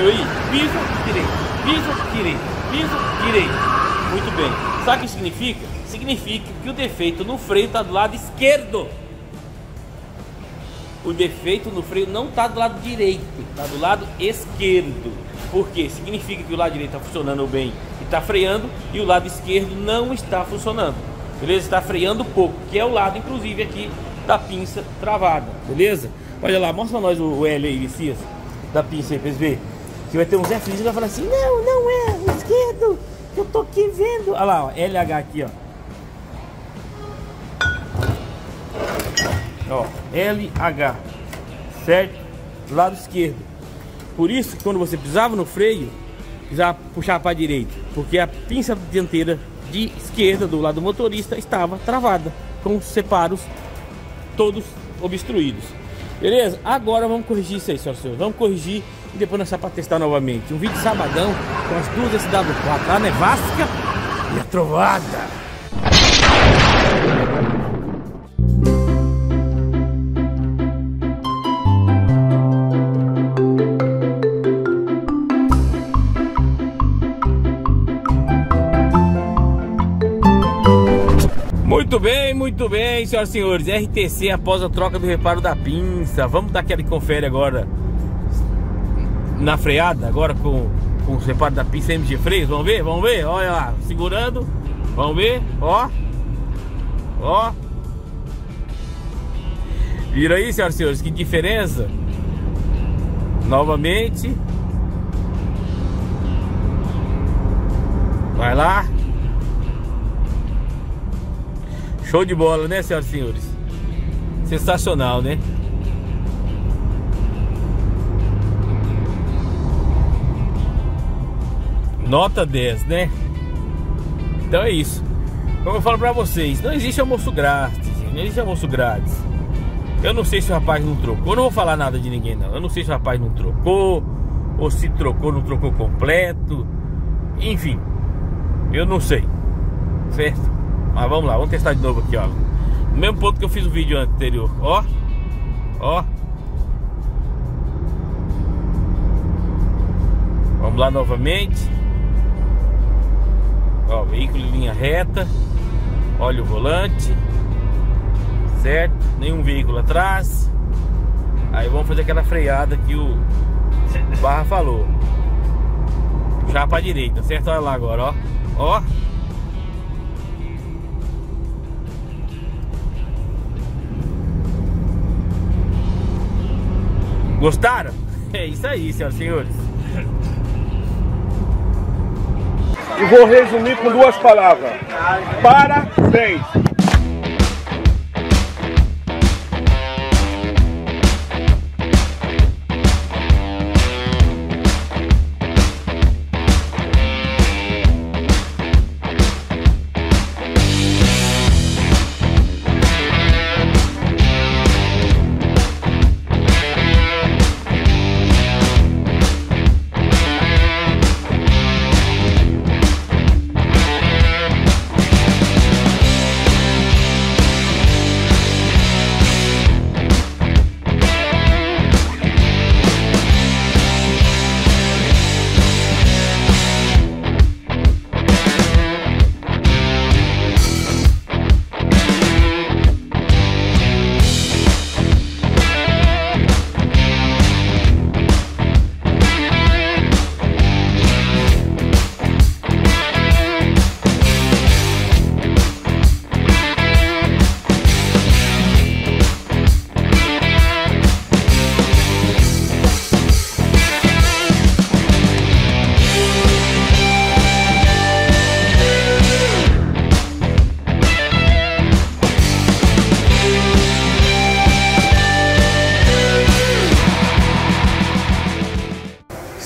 Viu aí? Pisa, direito. Pisa, direito. Pisa, direito. Muito bem. Sabe o que significa? Significa que o defeito no freio tá do lado esquerdo. O defeito no freio não está do lado direito, está do lado esquerdo. Por quê? Significa que o lado direito está funcionando bem e está freando, e o lado esquerdo não está funcionando. Beleza? Está freando pouco, que é o lado, inclusive, aqui da pinça travada. Beleza? Olha lá, mostra nós o L aí, Messias. da pista aí pra eles verem. Que vai ter um Zé Feliz que vai falar assim: não, não é o esquerdo, que eu tô aqui vendo. Olha lá, ó, L H aqui, ó. Ó, L H, certo? Lado esquerdo. Por isso que quando você pisava no freio, precisava puxar para a direita, porque a pinça dianteira de esquerda do lado do motorista estava travada, com os separos todos obstruídos. Beleza? Agora vamos corrigir isso aí, senhoras e senhores. Vamos corrigir e depois nós vamos para testar novamente. Um vídeo de sabadão com as duas S W quatro, a nevasca e a trovada. Muito bem, muito bem, senhoras e senhores, R T C após a troca do reparo da pinça. Vamos dar aquela que confere agora na freada, agora com, com o reparo da pinça M G Freios. Vamos ver, vamos ver, olha lá, segurando, vamos ver, ó, ó. Vira aí, senhoras e senhores, que diferença. Novamente. Vai lá. Show de bola, né, senhoras e senhores? Sensacional, né? Nota dez, né? Então é isso. Como eu falo pra vocês, não existe almoço grátis, gente. Não existe almoço grátis. Eu não sei se o rapaz não trocou. Eu não vou falar nada de ninguém, não. Eu não sei se o rapaz não trocou, ou se trocou, não trocou completo. Enfim, eu não sei, certo? Mas vamos lá, vamos testar de novo aqui, ó. No mesmo ponto que eu fiz o vídeo anterior. Ó, ó. Vamos lá novamente. Ó, veículo em linha reta. Olha o volante. Certo? Nenhum veículo atrás. Aí vamos fazer aquela freada que o Barra falou. Já pra direita, certo? Olha lá agora, ó. Ó. Gostaram? É isso aí, senhoras e senhores. E vou resumir com duas palavras. Parabéns!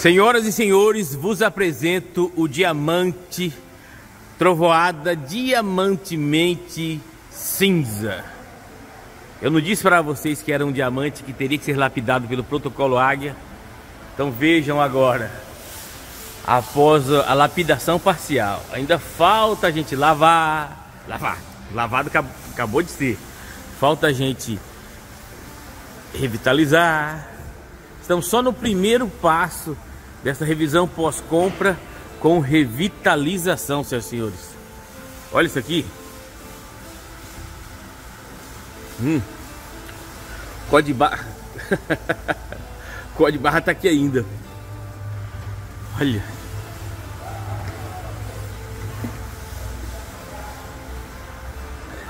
Senhoras e senhores, vos apresento o diamante trovoada diamantemente cinza. Eu não disse para vocês que era um diamante que teria que ser lapidado pelo protocolo Águia. Então vejam agora, após a lapidação parcial, ainda falta a gente lavar, lavar, lavado acabou de ser, falta a gente revitalizar. Estamos só no primeiro passo dessa revisão pós-compra com revitalização, senhoras e senhores. Olha isso aqui. Hum. Código de barra. Código de barra tá aqui ainda. Olha.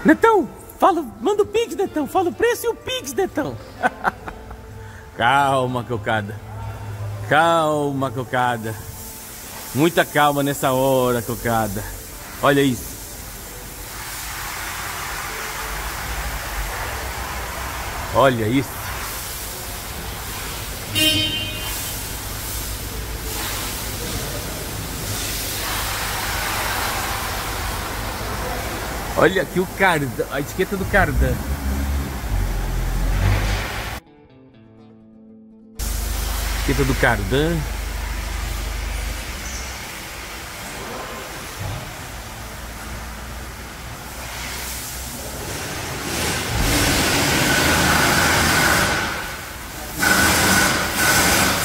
Netão, fala, manda o Pix, Netão. Fala o preço e o Pix, Netão. Calma, cocada. Calma, cocada. Muita calma nessa hora, cocada. Olha isso. Olha isso. Olha aqui o cardan, a etiqueta do cardan. Etiqueta do cardan.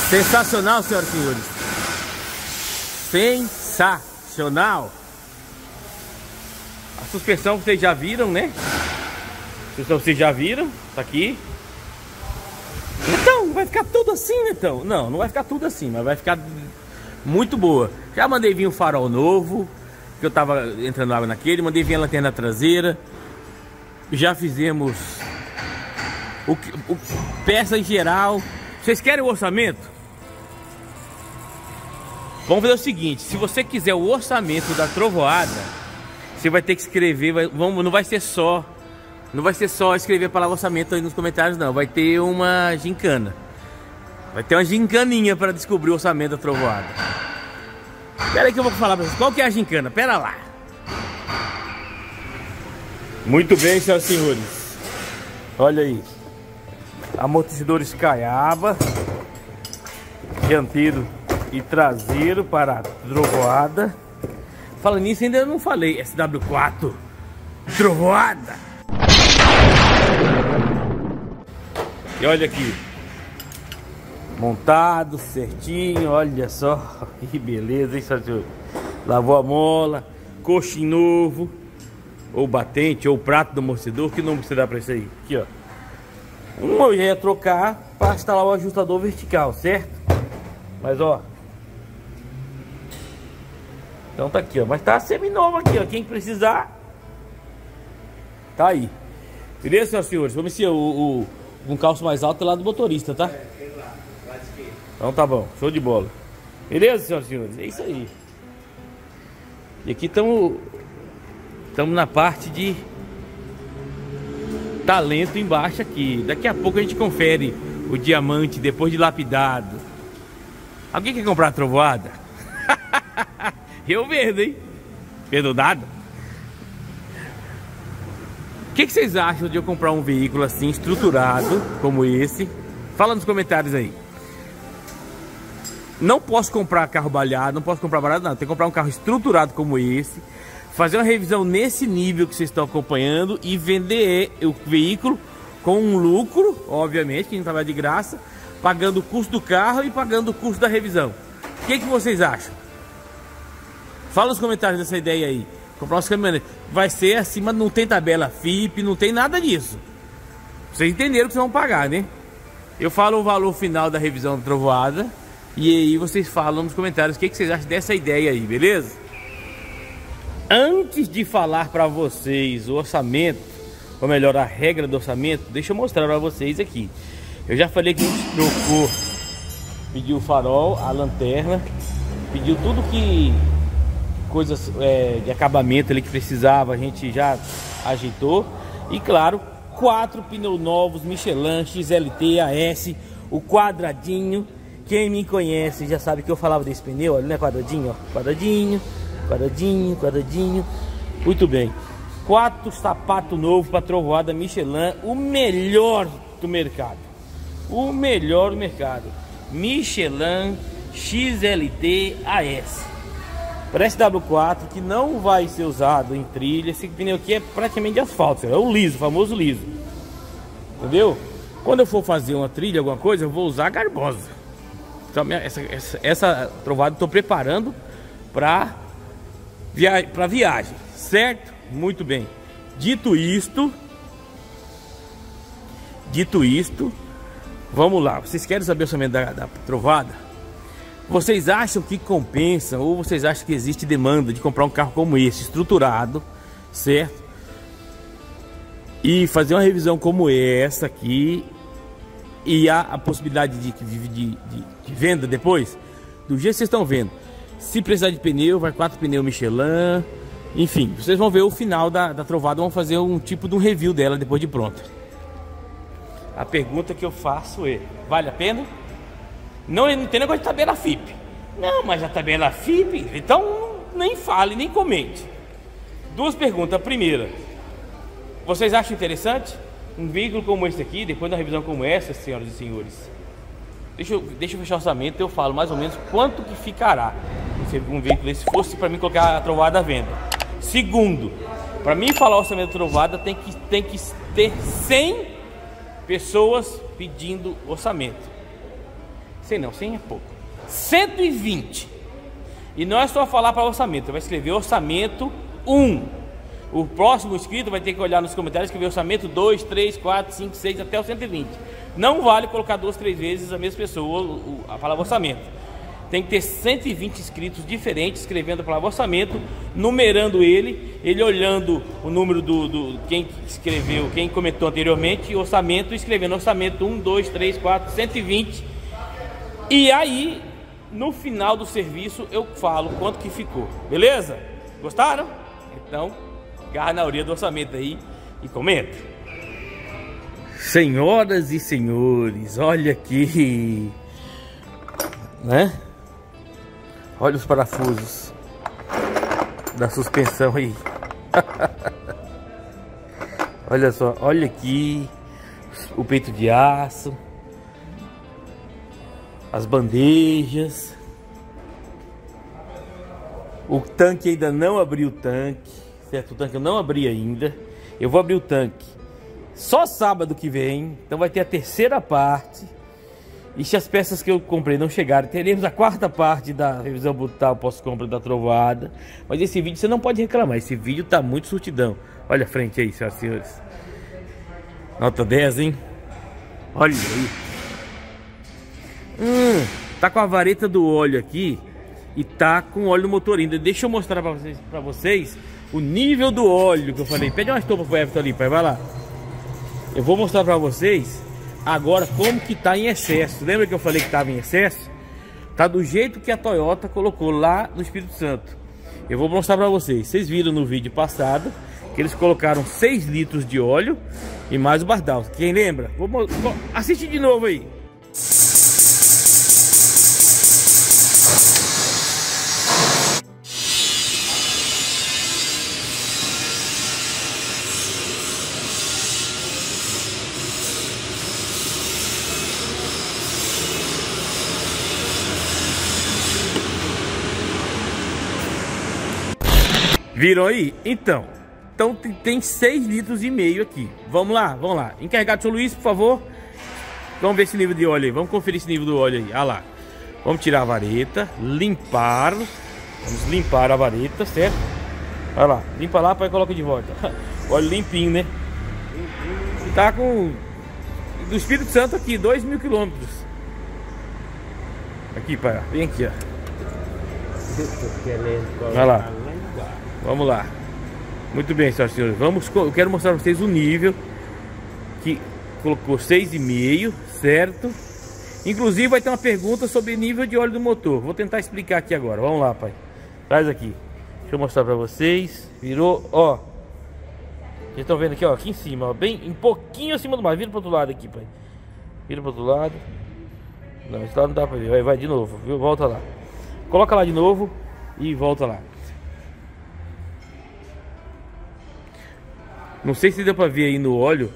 Sensacional, senhoras e senhores. Sensacional. A suspensão vocês já viram, né? A suspensão vocês já viram. Tá aqui. Então, vai ficar tudo assim, Netão? Não, não vai ficar tudo assim, mas vai ficar muito boa. Já mandei vir um farol novo, que eu tava entrando água naquele. Mandei vir a lanterna traseira. Já fizemos o, o, peça em geral. Vocês querem o orçamento? Vamos fazer o seguinte, se você quiser o orçamento da trovoada, você vai ter que escrever, vai, vamos, não vai ser só, não vai ser só escrever a palavra orçamento aí nos comentários não, vai ter uma gincana. Vai ter uma gincaninha para descobrir o orçamento da trovoada. Pera aí que eu vou falar para vocês, qual que é a gincana? Pera lá. Muito bem, senhoras e senhores. Olha aí. Amortecedores caiaba, dianteiro e traseiro para a trovoada. Falando nisso, ainda não falei, S W quatro trovoada. E olha aqui, montado certinho, olha só, que beleza, hein, senhor? Lavou a mola, coxim novo, ou batente, ou prato do amortecedor, que nome você dá para isso aí? Aqui, ó. Um eu já ia trocar para instalar o ajustador vertical, certo? Mas ó, então tá aqui, ó. Mas tá semi-novo aqui, ó. Quem precisar, tá aí. Beleza, senhoras e senhores? Vamos ver se o, o um calço mais alto é lá do motorista, tá? É, lá, lá de esquerda. Então tá bom, show de bola. Beleza, senhoras e senhores? É isso aí. E aqui estamos estamos na parte de talento embaixo aqui. Daqui a pouco a gente confere o diamante depois de lapidado. Alguém quer comprar a trovoada? Eu vendo, hein? Perdonado. O que, que vocês acham de eu comprar um veículo assim, estruturado, como esse? Fala nos comentários aí. Não posso comprar carro balhado, não posso comprar barato, não. Tem que comprar um carro estruturado como esse. Fazer uma revisão nesse nível que vocês estão acompanhando e vender o veículo com um lucro, obviamente, que a gente trabalha de graça, pagando o custo do carro e pagando o custo da revisão. O que, que vocês acham? Fala nos comentários dessa ideia aí. Comprar os caminhonetes. Vai ser assim, mas não tem tabela F I P, não tem nada disso. Vocês entenderam que vocês vão pagar, né? Eu falo o valor final da revisão da trovoada e aí vocês falam nos comentários o que, que vocês acham dessa ideia aí, beleza? Antes de falar para vocês o orçamento, ou melhor, a regra do orçamento, deixa eu mostrar para vocês aqui. Eu já falei que a gente trocou, pediu o farol, a lanterna, pediu tudo que coisas é, de acabamento ali que precisava, a gente já ajeitou. E claro, quatro pneus novos, Michelin, X L T A S, o quadradinho. Quem me conhece já sabe que eu falava desse pneu, olha, não é quadradinho, ó, quadradinho. Quadradinho, quadradinho. Muito bem. Quatro sapatos novos para trovoada Michelin. O melhor do mercado. O melhor do mercado. Michelin X L T A S. Para S W quatro que não vai ser usado em trilha. Esse pneu aqui é praticamente de asfalto. É o liso, o famoso liso. Entendeu? Quando eu for fazer uma trilha, alguma coisa, eu vou usar a garbosa. Então, essa, essa, essa trovada eu estou preparando para... Via... para viagem, certo? Muito bem. Dito isto, dito isto, vamos lá. Vocês querem saber o orçamento da, da trovada? Vocês acham que compensa ou vocês acham que existe demanda de comprar um carro como esse, estruturado, certo? E fazer uma revisão como essa aqui e há a possibilidade de, de, de, de venda depois, do jeito que vocês estão vendo. Se precisar de pneu, vai quatro pneus Michelin. Enfim, vocês vão ver o final da, da trovada, vão fazer um tipo de um review dela depois de pronta. A pergunta que eu faço é, vale a pena? Não, não tem negócio de tabela F I P. Não, mas a tabela F I P, então nem fale, nem comente. Duas perguntas. A primeira, vocês acham interessante um veículo como esse aqui, depois de uma revisão como essa, senhoras e senhores? Deixa eu, deixa eu fechar o orçamento, eu falo mais ou menos quanto que ficará um veículo desse, se fosse para mim colocar a trovada à venda. Segundo, para mim falar o orçamento da trovada, tem que, tem que ter cem pessoas pedindo orçamento. Sei não, cem é pouco. cento e vinte. E não é só falar para orçamento, você vai escrever orçamento um. O próximo inscrito vai ter que olhar nos comentários e escrever orçamento dois, três, quatro, cinco, seis, até o cento e vinte. Não vale colocar duas, três vezes a mesma pessoa a palavra orçamento. Tem que ter cento e vinte inscritos diferentes escrevendo a palavra orçamento, numerando ele, ele olhando o número do, do quem escreveu, quem comentou anteriormente, orçamento, escrevendo orçamento um, dois, três, quatro, cento e vinte. E aí, no final do serviço, eu falo quanto que ficou. Beleza? Gostaram? Então, agarra na orelha do orçamento aí e comenta. Senhoras e senhores, olha aqui, né? Olha os parafusos da suspensão aí. Olha só, olha aqui o peito de aço, as bandejas. O tanque ainda não abriu o tanque, certo? O tanque eu não abri ainda. Eu vou abrir o tanque só sábado que vem, então vai ter a terceira parte. E se as peças que eu comprei não chegarem, teremos a quarta parte da revisão brutal pós-compra da trovada. Mas esse vídeo você não pode reclamar, esse vídeo tá muito surtidão. Olha a frente aí, senhoras e senhores. Nota dez, hein? Olha aí. Hum, tá com a vareta do óleo aqui e tá com óleo no motor ainda. Deixa eu mostrar pra vocês, pra vocês o nível do óleo que eu falei. Pede uma estopa pro Everton ali, pai, vai lá. Eu vou mostrar pra vocês agora como que tá em excesso. Lembra que eu falei que tava em excesso? Tá do jeito que a Toyota colocou lá no Espírito Santo. Eu vou mostrar para vocês. Vocês viram no vídeo passado que eles colocaram seis litros de óleo e mais o bardal. Quem lembra? Vou, vou, assiste de novo aí. Viram aí? Então, então tem seis litros e meio aqui. Vamos lá, vamos lá. Encarregado, Tio Luiz, por favor. Vamos ver esse nível de óleo aí. Vamos conferir esse nível do óleo aí. Olha lá. Vamos tirar a vareta. Limpar. Vamos limpar a vareta, certo? Olha lá. Limpa lá, pai, coloca de volta. Óleo limpinho, né? Tá com... do Espírito Santo aqui, dois mil quilômetros. Aqui, pai. Vem aqui, ó. Olha lá. Vamos lá. Muito bem, senhoras e senhores. Vamos, eu quero mostrar para vocês o nível que colocou seis e meio, certo? Inclusive vai ter uma pergunta sobre nível de óleo do motor. Vou tentar explicar aqui agora. Vamos lá, pai. Traz aqui. Deixa eu mostrar para vocês. Virou, ó. Vocês estão vendo aqui, ó, aqui em cima, ó, bem um pouquinho acima do mar. Vira para outro lado aqui, pai. Vira para outro lado. Não, esse lado não dá para ver. Vai, vai de novo, viu? Volta lá. Coloca lá de novo e volta lá. Não sei se deu pra ver aí no óleo,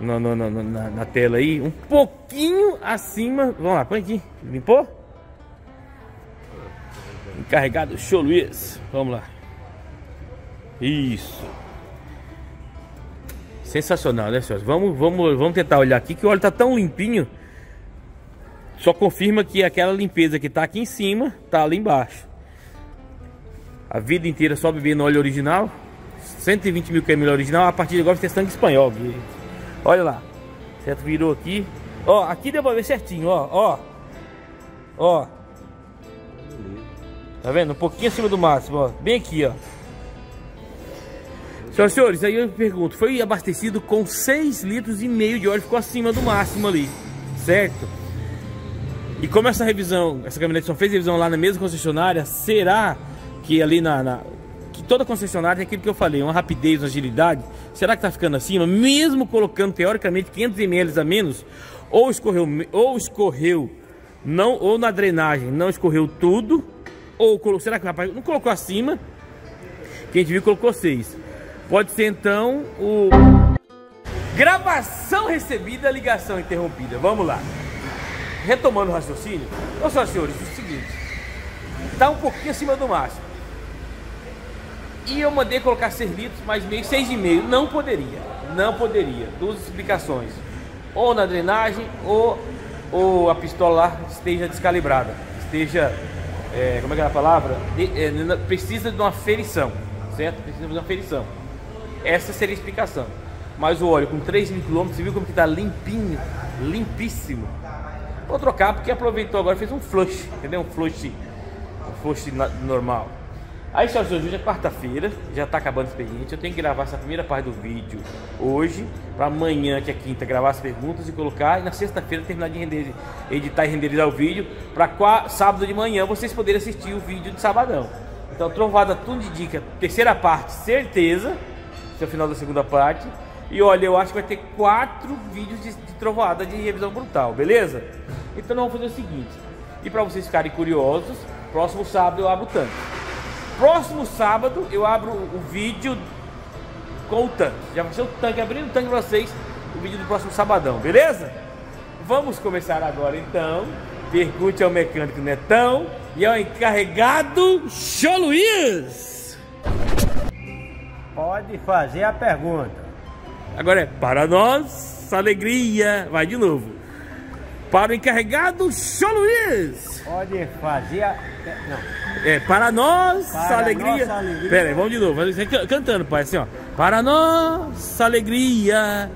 na, na, na, na, na tela aí, um pouquinho acima. Vamos lá, põe aqui. Limpou? Encarregado, Tio Luiz. Vamos lá. Isso. Sensacional, né, senhores? Vamos, vamos, vamos tentar olhar aqui, que o óleo tá tão limpinho. Só confirma que aquela limpeza que tá aqui em cima, tá ali embaixo. A vida inteira só bebendo óleo original. cento e vinte mil quilômetros original, a partir de agora vai ter tanque espanhol. Olha lá, certo? Virou aqui. Ó, aqui deu pra ver certinho, ó, ó. Ó. Tá vendo? Um pouquinho acima do máximo, ó. Bem aqui, ó. Senhoras e senhores, aí eu pergunto, foi abastecido com seis litros e meio de óleo, ficou acima do máximo ali. certo? E como essa revisão, essa caminhonete só fez revisão lá na mesma concessionária, será que ali na... na que toda concessionária é aquilo que eu falei, uma rapidez, uma agilidade, será que tá ficando acima? Mesmo colocando, teoricamente, quinhentos mililitros a menos, ou escorreu, ou escorreu, não, ou na drenagem não escorreu tudo, ou será que o rapaz não colocou acima, que a gente viu colocou seis. Pode ser então o... Gravação recebida, ligação interrompida. Vamos lá. Retomando o raciocínio, então, senhoras e senhores, é o seguinte, tá um pouquinho acima do máximo. E eu mandei colocar seis litros, mas meio seis e meio. Não poderia, não poderia. Duas explicações: ou na drenagem, ou, ou a pistola lá esteja descalibrada, esteja, é, como é que é a palavra? De, é, precisa de uma ferição, certo? Precisa de uma ferição. Essa seria a explicação. Mas o óleo com três mil quilômetros, você viu como que tá limpinho, limpíssimo. Vou trocar porque aproveitou agora, fez um flush, entendeu? Um flush, um flush normal. Aí, senhoras e senhores, hoje é quarta-feira, já tá acabando o expediente. Eu tenho que gravar essa primeira parte do vídeo hoje, para amanhã, que é quinta, gravar as perguntas e colocar, e na sexta-feira terminar de render, editar e renderizar o vídeo, para sábado de manhã vocês poderem assistir o vídeo de sabadão. Então, trovada, tudo de dica, terceira parte, certeza, esse é o final da segunda parte. E olha, eu acho que vai ter quatro vídeos de, de trovoada de revisão brutal, beleza? Então, nós vamos fazer o seguinte, e para vocês ficarem curiosos, próximo sábado eu abro o tanque. Próximo sábado eu abro o vídeo com o tanque. Já vai ser o tanque, abrindo o tanque para vocês, o vídeo do próximo sabadão, beleza? Vamos começar agora então. Pergunte ao mecânico Netão e ao encarregado Tio Luiz. Pode fazer a pergunta. Agora é para nós, alegria. Vai de novo. Para o encarregado Tio Luiz. Pode fazer a... Não. É, para nós, para alegria. Nossa alegria. Pera aí, vamos de novo. Cantando, pai, assim, ó. Para nossa alegria.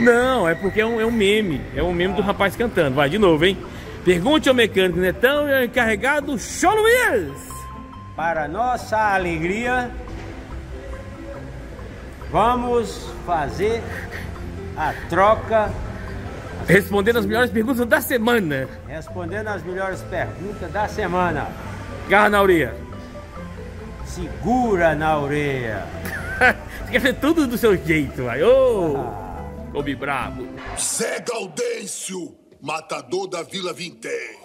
Não, é porque é um, é um meme. É um meme ah. do rapaz cantando. Vai de novo, hein? Pergunte ao mecânico Netão e ao encarregado Tio Luiz. Para nossa alegria, vamos fazer a troca. Respondendo as melhores perguntas da semana. Respondendo as melhores perguntas da semana. Garra na orelha. Segura na orelha. Você quer ver tudo do seu jeito, vai. Ô, oh, Gobi brabo. Zé Gaudêncio, matador da Vila Vintém.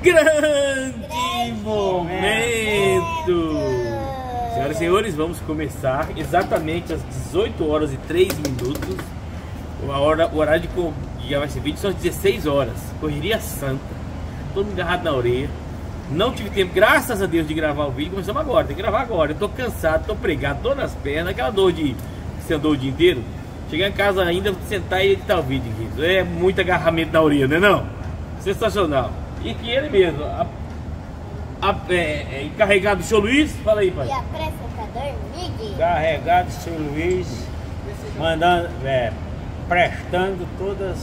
Grande momento. Senhoras e senhores, vamos começar exatamente às dezoito horas e três minutos. A hora, o horário de... Já vai ser vídeo, são as dezesseis horas. Correria santa. Todo mundo agarrado na orelha. Não tive tempo, graças a Deus, de gravar o vídeo. Começamos agora, tem que gravar agora. Eu tô cansado, tô pregado, tô nas pernas. Aquela dor de... Você andou o dia inteiro. Chegar em casa ainda, sentar e editar o vídeo, querido. É muito agarramento na orelha, não é não? Sensacional. E que ele mesmo, a, a, é, é, encarregado do Tio Luiz. Fala aí, pai. E apresentador Mig. Carregado do Tio Luiz. Mandando... É, prestando todas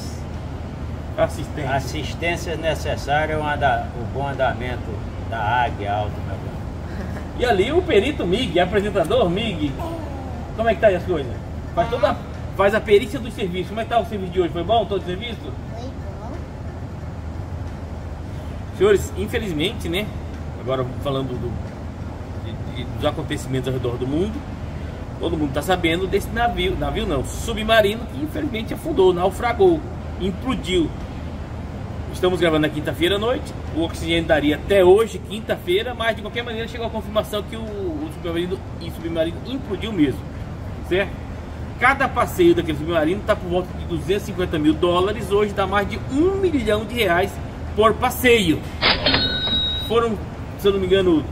as assistência. assistências necessárias ao andar, o bom andamento da Águia Auto Mecânica. E ali o perito Mig, apresentador Mig. Como é que tá aí as coisas? Faz, toda, faz a perícia do serviço. Como é que tá o serviço de hoje? Foi bom todo o serviço? Foi bom. Senhores, infelizmente, né? Agora falando do, de, de, dos acontecimentos ao redor do mundo. Todo mundo está sabendo desse navio, navio não, submarino, que infelizmente afundou, naufragou, implodiu. Estamos gravando na quinta-feira à noite, o oxigênio daria até hoje, quinta-feira, mas de qualquer maneira chegou a confirmação que o, o submarino, submarino implodiu mesmo, certo? Cada passeio daquele submarino está por volta de duzentos e cinquenta mil dólares, hoje dá mais de um milhão de reais por passeio. Foram, se eu não me engano,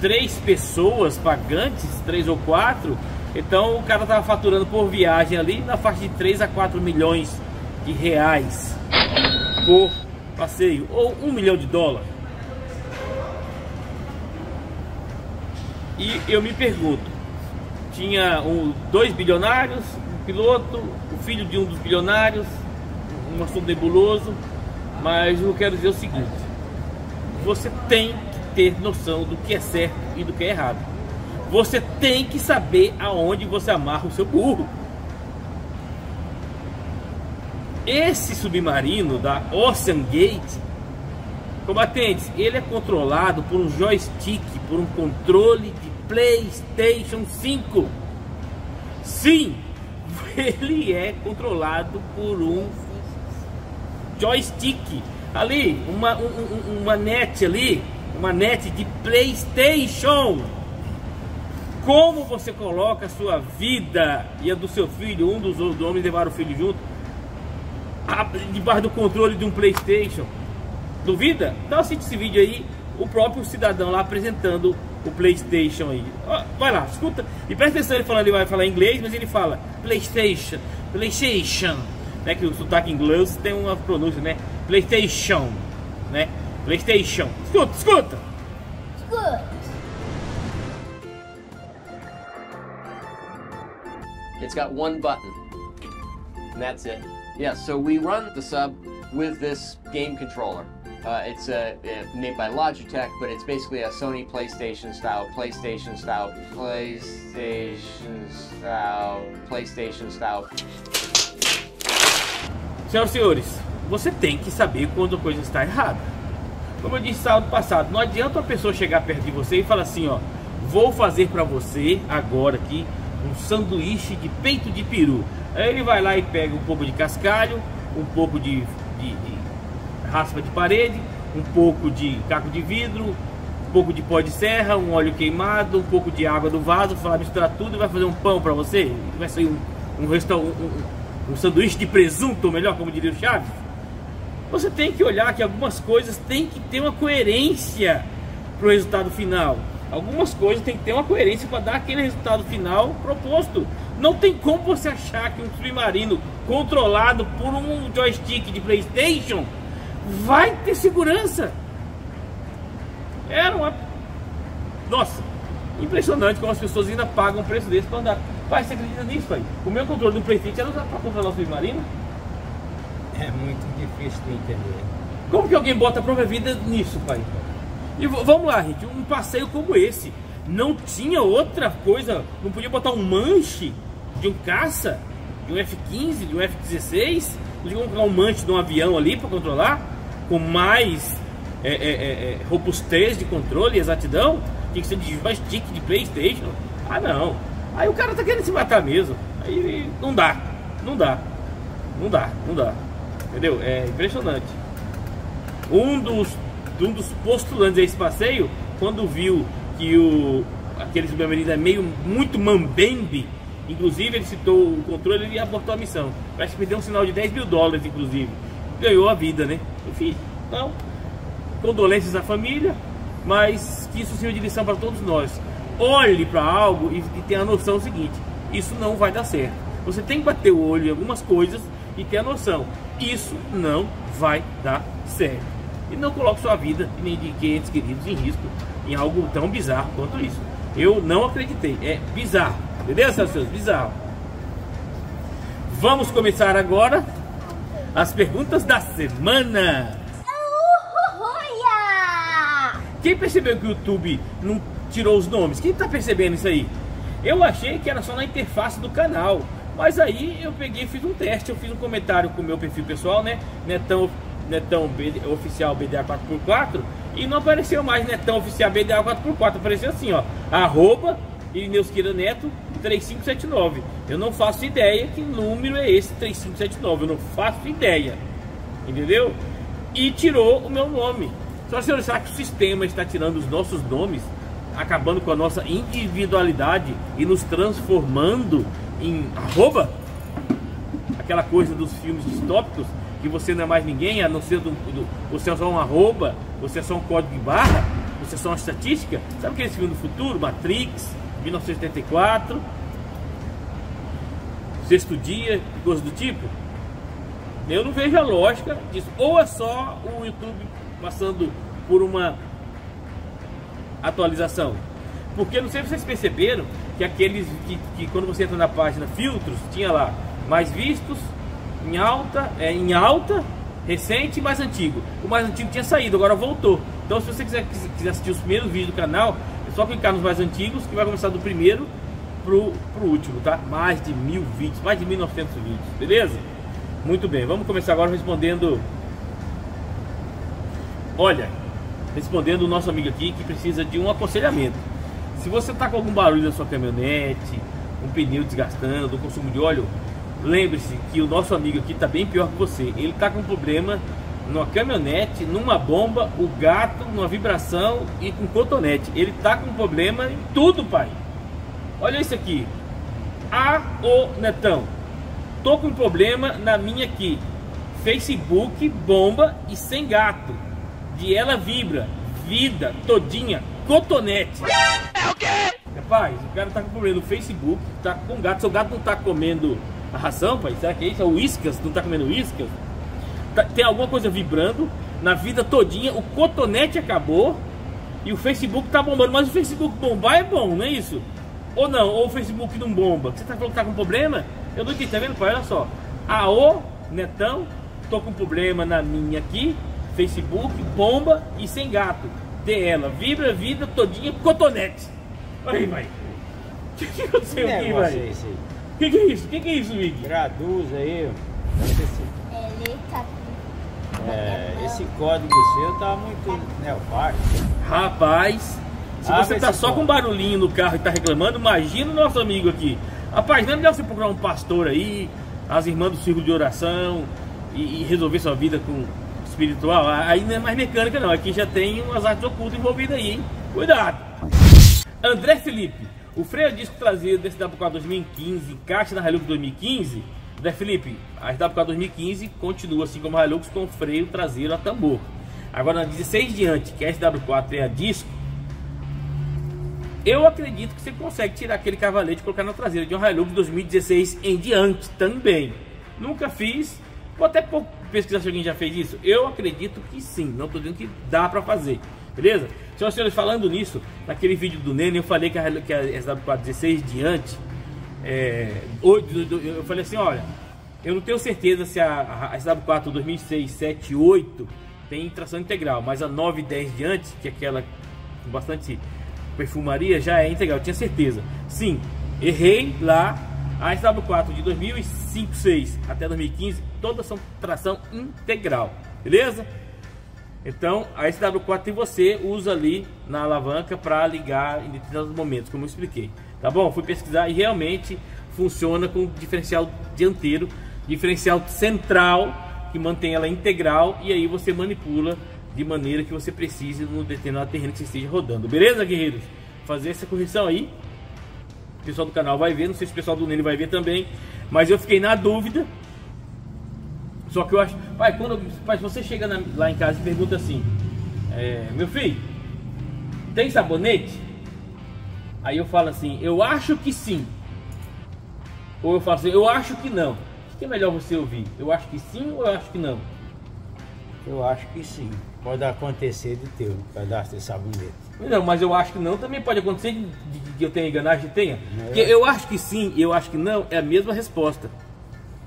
três pessoas pagantes, três ou quatro. Então o cara tava faturando por viagem ali na faixa de três a quatro milhões de reais por passeio, ou um milhão de dólares. E eu me pergunto, tinha um, dois bilionários, um piloto, o filho de um dos bilionários, um assunto nebuloso, mas eu quero dizer o seguinte, você tem que ter noção do que é certo e do que é errado. Você tem que saber aonde você amarra o seu burro. Esse submarino da Ocean Gate, combatentes, ele é controlado por um joystick, por um controle de PlayStation cinco. Sim, ele é controlado por um joystick ali, uma, um, uma net ali, uma net de PlayStation. Como você coloca a sua vida e a do seu filho, um dos outros homens levaram o filho junto, debaixo do controle de um PlayStation? Duvida? Então assiste esse vídeo aí, o próprio cidadão lá apresentando o PlayStation aí. Ó, vai lá, escuta e presta atenção, ele falando, ele vai falar inglês, mas ele fala PlayStation, PlayStation, né? Que o sotaque inglês tem uma pronúncia, né? PlayStation, né? PlayStation. Escuta, escuta. Escuta. It's got one button, and that's it. Yeah, so we run the sub with this game controller. Uh, it's uh, made by Logitech, but it's basically a Sony PlayStation style, PlayStation style, PlayStation style, PlayStation style. Senhoras e senhores, você tem que saber quando a coisa está errada. Como eu disse sábado passado, não adianta uma pessoa chegar perto de você e falar assim, ó, vou fazer para você agora aqui um sanduíche de peito de peru. Aí ele vai lá e pega um pouco de cascalho, um pouco de, de, de raspa de parede, um pouco de caco de vidro, um pouco de pó de serra, um óleo queimado, um pouco de água do vaso, vai misturar tudo e vai fazer um pão para você. Vai sair um, um, um, um sanduíche de presunto, ou melhor, como diria o Chaves. Você tem que olhar que algumas coisas tem que ter uma coerência para o resultado final. Algumas coisas tem que ter uma coerência para dar aquele resultado final proposto. Não tem como você achar que um submarino controlado por um joystick de PlayStation vai ter segurança. Era uma... Nossa, impressionante como as pessoas ainda pagam um preço desse para andar. Pai, você acredita nisso, pai? O meu controle do PlayStation era usado para controlar o submarino? É muito difícil de entender. Como que alguém bota a própria vida nisso, pai? E vamos lá, gente, um passeio como esse, não tinha outra coisa, não podia botar um manche de um caça, de um F quinze, de um F dezesseis, não podia colocar um manche de um avião ali para controlar, com mais é, é, é, robustez de controle e exatidão, tinha que ser de joystick de PlayStation, ah não, aí o cara tá querendo se matar mesmo, aí não dá, não dá, não dá, não dá, entendeu? É impressionante. Um dos um dos postulantes desse passeio, quando viu que o, aquele submarino é meio, muito mambembe, inclusive ele citou o controle e abortou a missão. Parece que me deu um sinal de dez mil dólares, inclusive. Ganhou a vida, né? Enfim, então, condolências à família, mas que isso seja de lição para todos nós. Olhe para algo e, e tenha a noção do seguinte, isso não vai dar certo. Você tem que bater o olho em algumas coisas e ter a noção, isso não vai dar certo. E não coloque sua vida e nem de clientes queridos em risco em algo tão bizarro quanto isso. Eu não acreditei, é bizarro, beleza, senhoras e senhores? Bizarro. Vamos começar agora as perguntas da semana. Quem percebeu que o YouTube não tirou os nomes? Quem está percebendo isso aí? Eu achei que era só na interface do canal, mas aí eu peguei e fiz um teste, eu fiz um comentário com o meu perfil pessoal, né? Netão Netão Oficial B D A quatro por quatro, e não apareceu mais Netão Oficial B D A quatro por quatro, apareceu assim, ó, arroba Ineusquira Neto três cinco sete nove. Eu não faço ideia que número é esse três cinco sete nove, eu não faço ideia, entendeu? E tirou o meu nome. Só se achar que o sistema está tirando os nossos nomes, acabando com a nossa individualidade e nos transformando em arroba, aquela coisa dos filmes distópicos, que você não é mais ninguém, a não ser do, do, você é só um arroba, você é só um código de barra, você é só uma estatística. Sabe o que é esse filme do futuro? Matrix, mil novecentos e oitenta e quatro, Sexto Dia, coisa do tipo. Eu não vejo a lógica disso. Ou é só o YouTube passando por uma atualização. Porque não sei se vocês perceberam que aqueles que, que quando você entra na página filtros, tinha lá mais vistos, em alta, é em alta, recente e mais antigo. O mais antigo tinha saído, agora voltou. Então, se você quiser, quiser assistir os primeiros vídeos do canal, é só clicar nos mais antigos, que vai começar do primeiro pro, pro último, tá? Mais de mil vídeos, mais de mil e novecentos vídeos, beleza? Muito bem, vamos começar agora respondendo... Olha, respondendo o nosso amigo aqui que precisa de um aconselhamento. Se você está com algum barulho na sua caminhonete, um pneu desgastando, um consumo de óleo, lembre-se que o nosso amigo aqui está bem pior que você. Ele está com problema numa caminhonete, numa bomba, o gato, numa vibração e com cotonete. Ele está com problema em tudo, pai. Olha isso aqui. Ah, ô Netão, tô com problema na minha aqui, Facebook, bomba e sem gato. De ela vibra, vida todinha, cotonete. É o quê? Rapaz, o cara tá com problema no Facebook, tá com gato. Seu gato não tá comendo a ração, pai? Será que é isso? O iscas, não tá comendo iscas? Tá, tem alguma coisa vibrando na vida todinha, o cotonete acabou e o Facebook tá bombando. Mas o Facebook bombar é bom, não é isso? Ou não, ou o Facebook não bomba. Você tá falando que tá com problema? Eu não entendi, tá vendo, pai? Olha só. Aô, Netão, tô com problema na minha aqui, Facebook, bomba e sem gato. Dê ela, vibra, vida todinha, cotonete. Aí, vai. O que que aconteceu aqui, vai? O que que é isso? O que que é isso, Mig? Traduz aí, ó. É, esse código seu tá muito neopardo. Rapaz, se ah, você tá só com barulhinho no carro e tá reclamando, imagina o nosso amigo aqui. Rapaz, não é melhor você procurar um pastor aí, as irmãs do círculo de oração e, e resolver sua vida com espiritual? Aí não é mais mecânica não, aqui já tem umas artes ocultas envolvidas aí, hein? Cuidado! André Felipe, o freio disco trazido desse S W quatro dois mil e quinze, caixa da Hilux dois mil e quinze. André Felipe, a S W quatro dois mil e quinze continua assim como a Hilux com freio traseiro a tambor. Agora na dezesseis diante, que é a S W quatro é a disco, eu acredito que você consegue tirar aquele cavalete e colocar na traseira de um Hilux dois mil e dezesseis em diante também. Nunca fiz, vou até pesquisar se alguém já fez isso. Eu acredito que sim, não estou dizendo que dá para fazer, beleza? Senhoras e senhores, falando nisso, naquele vídeo do Nene, eu falei que a, que a S W quatro dezesseis diante, é, eu falei assim, olha, eu não tenho certeza se a, a S W quatro dois mil e seis, sete, oito tem tração integral, mas a nove e dez diante, que é aquela com bastante... perfumaria já é integral, eu tinha certeza. Sim, errei lá. A S W quatro de dois mil e cinco, dois mil e seis até dois mil e quinze, todas são tração integral, beleza? Então a S W quatro você usa ali na alavanca para ligar em determinados momentos, como eu expliquei, tá bom? Fui pesquisar e realmente funciona com diferencial dianteiro, diferencial central, que mantém ela integral, e aí você manipula de maneira que você precise no determinado terreno que você esteja rodando. Beleza, guerreiros? Fazer essa correção aí. O pessoal do canal vai ver, não sei se o pessoal do Nene vai ver também, mas eu fiquei na dúvida. Só que eu acho... Pai, quando pai, você chega na, lá em casa e pergunta assim, é, meu filho, tem sabonete? Aí eu falo assim, eu acho que sim. Ou eu falo assim, eu acho que não. O que é melhor você ouvir? Eu acho que sim ou eu acho que não? Eu acho que sim. Pode acontecer de ter o cadastro de sabonete. Não, mas eu acho que não também pode acontecer de, de, de que eu tenha enganagem e tenha. É. Que eu acho que sim, eu acho que não, é a mesma resposta.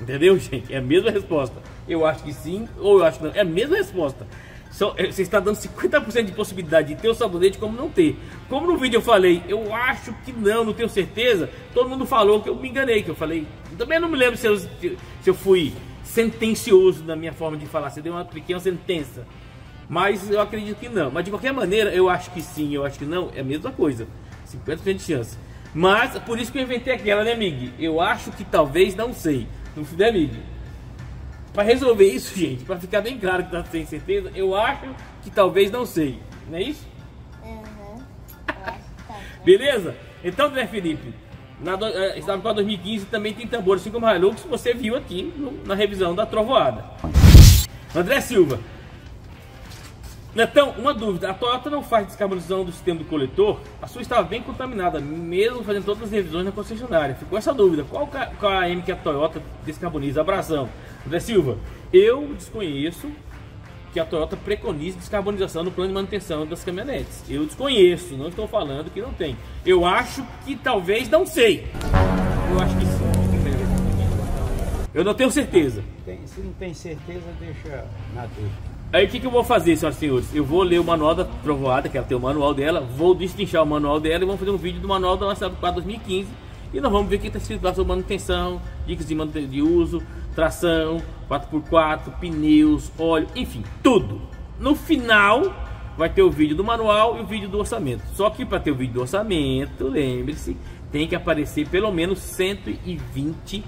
Entendeu, gente? É a mesma resposta. Eu acho que sim ou eu acho que não. É a mesma resposta. Só, você está dando cinquenta por cento de possibilidade de ter o sabonete como não ter. Como no vídeo eu falei, eu acho que não, não tenho certeza, todo mundo falou que eu me enganei, que eu falei. Eu também não me lembro se eu, se eu fui sentencioso na minha forma de falar, você deu uma pequena sentença, mas eu acredito que não. Mas de qualquer maneira, eu acho que sim, eu acho que não, é a mesma coisa, cinquenta por cento de chance. Mas por isso que eu inventei aquela, né, Mig? Eu acho que talvez, não sei, não sei, né, Mig? Para resolver isso, gente, para ficar bem claro que tá sem certeza, eu acho que talvez, não sei, não é isso? Uhum. Beleza? Então, André Felipe, na S W quatro dois mil e quinze também tem tambor, assim como a Hilux, que você viu aqui no, na revisão da trovoada. André Silva, Netão, uma dúvida, a Toyota não faz descarbonização do sistema do coletor? A sua estava bem contaminada, mesmo fazendo todas as revisões na concessionária. Ficou essa dúvida, qual K M que a Toyota descarboniza? Abração. André Silva, eu desconheço que a Toyota preconiza descarbonização no plano de manutenção das caminhonetes. Eu desconheço, não estou falando que não tem. Eu acho que talvez, não sei. Eu acho que sim. Eu não tenho certeza. Tem, se não tem certeza, deixa na dúvida. Aí o que, que eu vou fazer, senhoras e senhores? Eu vou ler o manual da trovoada, que ela tem o manual dela, vou destrinchar o manual dela e vamos fazer um vídeo do manual da S W quatro dois mil e quinze. E nós vamos ver o que está escrito lá sobre manutenção, dicas de, de uso, tração, quatro por quatro, pneus, óleo, enfim, tudo. No final vai ter o vídeo do manual e o vídeo do orçamento. Só que para ter o vídeo do orçamento, lembre-se, tem que aparecer pelo menos cento e vinte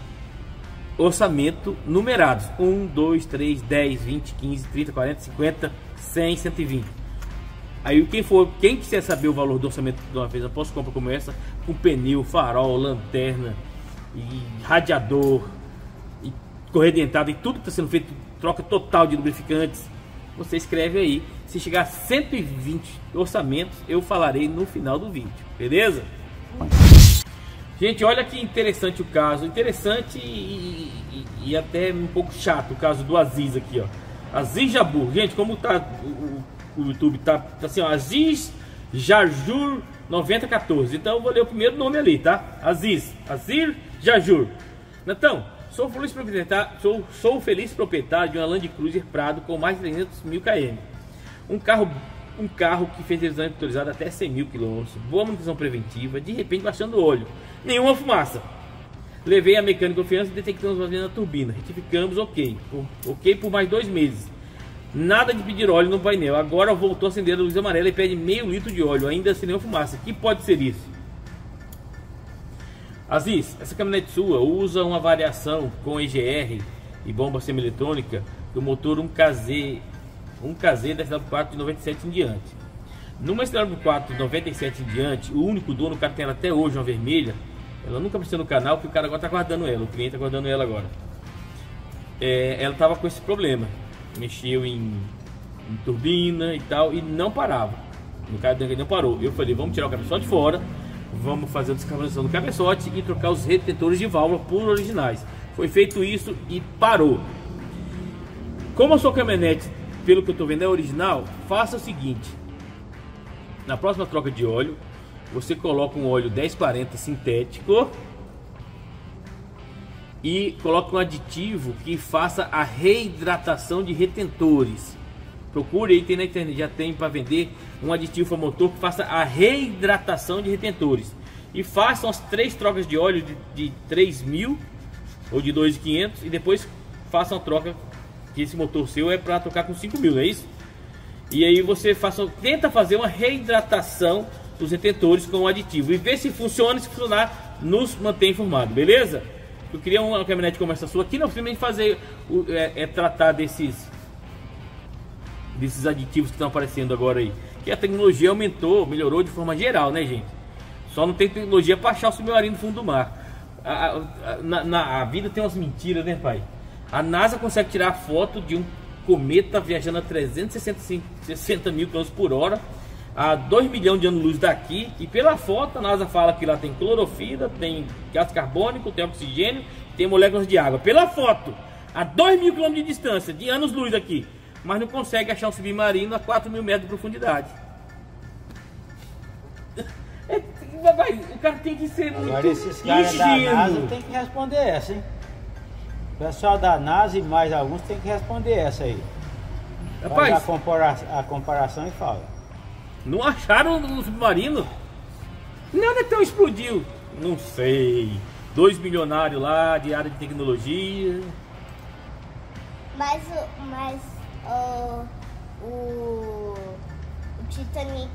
orçamento numerados: um, dois, três, dez, vinte, quinze, trinta, quarenta, cinquenta, cem, cento e vinte. Aí quem for, quem quiser saber o valor do orçamento de uma vez, eu posso comprar como essa, com pneu, farol, lanterna e radiador e correia dentada e tudo que está sendo feito, troca total de lubrificantes, você escreve aí. Se chegar a cento e vinte orçamentos, eu falarei no final do vídeo, beleza? Gente, olha que interessante o caso, interessante e, e, e até um pouco chato o caso do Aziz aqui, ó. Aziz Jabur, gente, como tá o, o YouTube, tá, tá assim, ó, Aziz Jajur nove zero um quatro, então eu vou ler o primeiro nome ali, tá? Aziz, Aziz Jajur. Netão, sou feliz proprietário, sou, sou feliz proprietário de uma Land Cruiser Prado com mais de trezentos mil quilômetros. Um carro, um carro que fez revisão autorizada até cem mil quilômetros, boa manutenção preventiva, de repente baixando o óleo, nenhuma fumaça. Levei a mecânica confiança e detectamos vazio na turbina, retificamos, ok, por, ok por mais dois meses. Nada de pedir óleo no painel, agora voltou a acender a luz amarela e pede meio litro de óleo, ainda sem nenhuma fumaça. Que pode ser isso? Aziz, essa caminhonete sua usa uma variação com E G R e bomba semi-eletrônica do motor um K Z, um K Z da S W quatro de noventa e sete em diante. Numa S W quatro de noventa e sete em diante, o único dono, o cara tem ela até hoje, uma vermelha. Ela nunca apareceu no canal porque o cara agora tá guardando ela, o cliente tá guardando ela agora. É, ela tava com esse problema, mexeu em, em turbina e tal e não parava. No caso dele não parou. Eu falei, vamos tirar o cabeçote fora, vamos fazer a descarbonização do cabeçote e trocar os retentores de válvula por originais. Foi feito isso e parou. Como a sua caminhonete, pelo que eu estou vendo, é original, faça o seguinte: na próxima troca de óleo, você coloca um óleo dez quarenta sintético e coloca um aditivo que faça a reidratação de retentores. Procure aí, tem na internet, já tem para vender um aditivo para motor que faça a reidratação de retentores. E façam as três trocas de óleo de, de três mil ou de dois mil e quinhentos e depois façam a troca. Que esse motor seu é para trocar com cinco mil, é isso? E aí você faça, tenta fazer uma reidratação dos retentores com um aditivo e vê se funciona. Se funcionar, nos mantém informado, beleza? Eu queria uma caminhonete como essa sua aqui, não simplesmente fazer o, é, é tratar desses desses aditivos que estão aparecendo agora aí, que a tecnologia aumentou, melhorou de forma geral, né, gente? Só não tem tecnologia para achar o submarino no fundo do mar. A, a, na, na a vida tem umas mentiras, né, pai? A NASA consegue tirar a foto de um cometa viajando a trezentos e sessenta mil quilômetros por hora, a dois milhões de anos-luz daqui, e pela foto a NASA fala que lá tem clorofila, tem gás carbônico, tem oxigênio, tem moléculas de água. Pela foto, a dois mil quilômetros de distância, de anos-luz aqui, mas não consegue achar um submarino a quatro mil metros de profundidade. É, o cara tem que ser muito Agora esses caras da NASA tem que responder essa, hein? O pessoal da NASA e mais alguns tem que responder essa aí. Rapaz, faz a, compara a comparação e fala. Não acharam o submarino? Não, então explodiu. Não sei. Dois milionários lá de área de tecnologia. Mas, mas uh, o, o Titanic,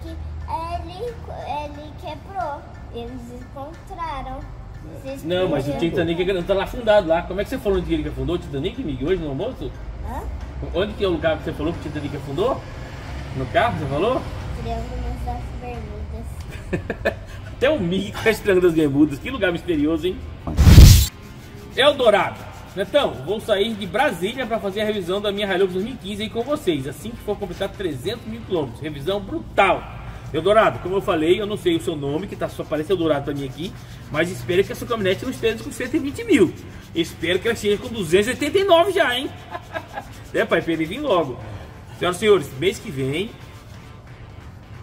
ele, ele quebrou. Eles encontraram. Vocês não, mas o Titanic não tá lá afundado lá. Como é que você falou onde ele afundou o Titanic, Mig, hoje no almoço? Hã? Onde que é o lugar que você falou que o Titanic afundou? No carro, você falou? Triângulo das Bermudas. Até o Mig com as Triângulo das Bermudas. Que lugar misterioso, hein? Eldorado. Netão, vou sair de Brasília para fazer a revisão da minha Hilux dois mil e quinze aí com vocês, assim que for completar trezentos mil quilômetros. Revisão brutal. Eldorado, como eu falei, eu não sei o seu nome, que tá, só aparece Eldorado pra mim aqui, mas espero que a sua caminhonete não esteja com cento e vinte mil. Espero que ela chegue com duzentos e oitenta e nove já, hein? É, pai, pra ele vir logo. Senhoras e senhores, mês que vem,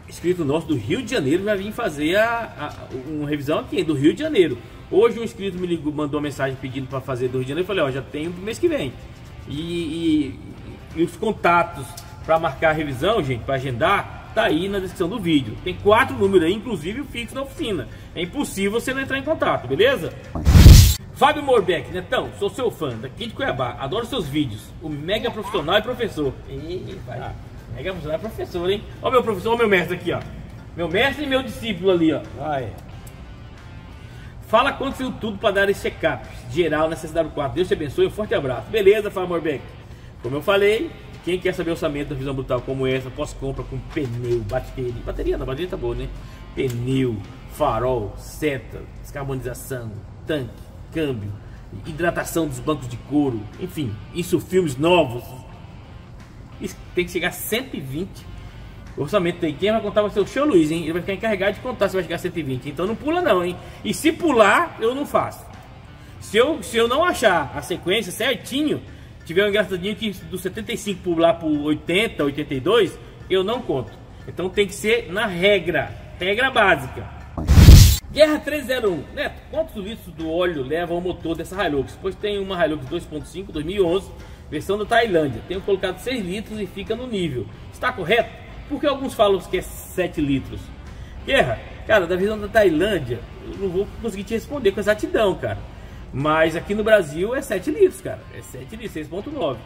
inscrito nosso do Rio de Janeiro vai vir fazer a, a, uma revisão aqui, do Rio de Janeiro. Hoje um inscrito me ligou, mandou uma mensagem pedindo para fazer do Rio de Janeiro, eu falei, ó, já tem pro mês que vem. E, e, e os contatos para marcar a revisão, gente, para agendar, tá aí na descrição do vídeo. Tem quatro números aí, inclusive o fixo da oficina. É impossível você não entrar em contato, beleza? Fábio Morbeck, Netão, sou seu fã, daqui de Cuiabá, adoro seus vídeos. O mega profissional e professor. Ih, vai lá. Mega profissional e professor, hein? Ó meu professor, ó meu mestre aqui, ó. Meu mestre e meu discípulo ali, ó. Vai. Fala quanto saiu tudo para dar esse check-up geral nessa S W quatro. Deus te abençoe, um forte abraço. Beleza, Fábio Morbeck. Como eu falei, quem quer saber orçamento da revisão brutal como essa, pós-compra com pneu, bateria. Bateria não, bateria tá boa, né? Pneu, farol, seta, descarbonização, tanque, câmbio, hidratação dos bancos de couro, enfim, isso, filmes novos, isso tem que chegar a cento e vinte. O orçamento tem, quem vai contar vai ser o Tio Luiz, hein? Ele vai ficar encarregado de contar se vai chegar a cento e vinte, então não pula não, hein? E se pular, eu não faço. Se eu, se eu não achar a sequência certinho, tiver um engraçadinho que do setenta e cinco pular para oitenta, oitenta e dois, eu não conto. Então tem que ser na regra, regra básica. Guerra três zero um, Neto, quantos litros do óleo leva ao motor dessa Hilux? Pois tem uma Hilux dois ponto cinco dois mil e onze, versão da Tailândia. Tenho colocado seis litros e fica no nível. Está correto? Porque alguns falam que é sete litros. Guerra, cara, da versão da Tailândia, eu não vou conseguir te responder com exatidão, cara. Mas aqui no Brasil é sete litros, cara. É sete litros, seis ponto nove.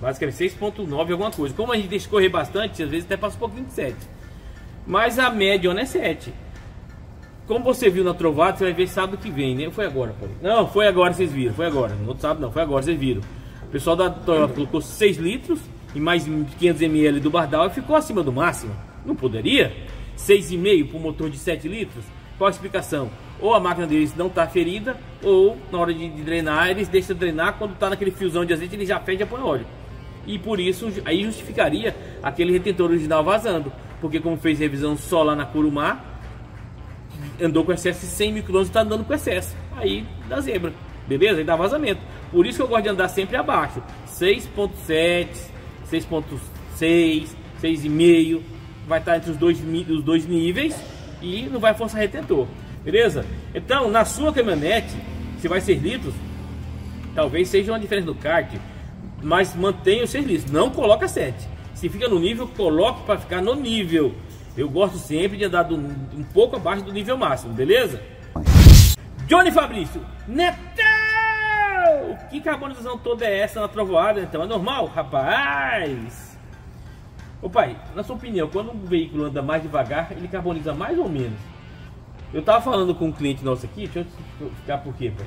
Basicamente seis ponto nove alguma coisa. Como a gente deixa correr bastante, às vezes até passa um pouco vinte e sete. Mas a média é sete. Como você viu na trovada, você vai ver sábado que vem, né? Foi agora, pô. Não, foi agora, vocês viram. Foi agora. No outro sábado não, foi agora, vocês viram. O pessoal da Toyota colocou seis litros e mais quinhentos mililitros do Bardal e ficou acima do máximo. Não poderia? seis vírgula cinco para um motor de sete litros? Qual a explicação? Ou a máquina deles não está ferida, ou na hora de drenar, eles deixam drenar quando está naquele fiozão de azeite, ele já fede e já põe óleo. E por isso, aí justificaria aquele retentor original vazando. Porque como fez revisão só lá na Curumá, andou com excesso de cem microns e tá andando com excesso. Aí dá zebra, beleza? Aí dá vazamento. Por isso que eu gosto de andar sempre abaixo. seis ponto sete, seis ponto seis, seis vírgula cinco. Vai estar entre os dois, os dois níveis e não vai forçar retentor, beleza? Então, na sua caminhonete, se vai seis litros, talvez seja uma diferença do kart, mas mantenha os seis litros. Não coloca sete. Se fica no nível, coloque para ficar no nível. Eu gosto sempre de andar do, um pouco abaixo do nível máximo, beleza? Johnny Fabrício, Netão! Que carbonização toda é essa na trovoada, então? É normal, rapaz? Ô pai, na sua opinião, quando um veículo anda mais devagar, ele carboniza mais ou menos? Eu tava falando com um cliente nosso aqui, deixa eu ficar por quê, pai?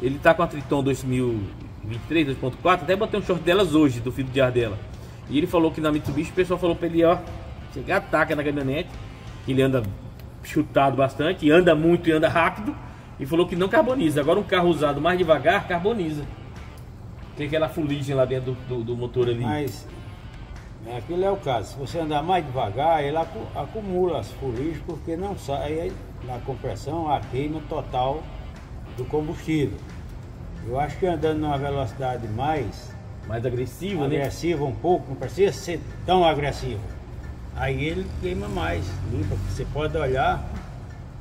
Ele tá com a Triton dois mil e vinte e três, dois ponto quatro, até botei um short delas hoje, do filho de ar dela. E ele falou que na Mitsubishi o pessoal falou pra ele, ó... Chegar ataca na caminhonete, ele anda chutado bastante, anda muito e anda rápido, e falou que não carboniza. Agora um carro usado mais devagar, carboniza. Tem aquela fuligem lá dentro do, do, do motor ali. Mas, é, aquilo é o caso, se você andar mais devagar, ele acu acumula as fuligens, porque não sai na compressão a queima total do combustível. Eu acho que andando numa velocidade mais... Mais agressiva, agressiva né? Agressiva um pouco, não precisa ser tão agressivo. Aí ele queima mais, limpa. Você pode olhar,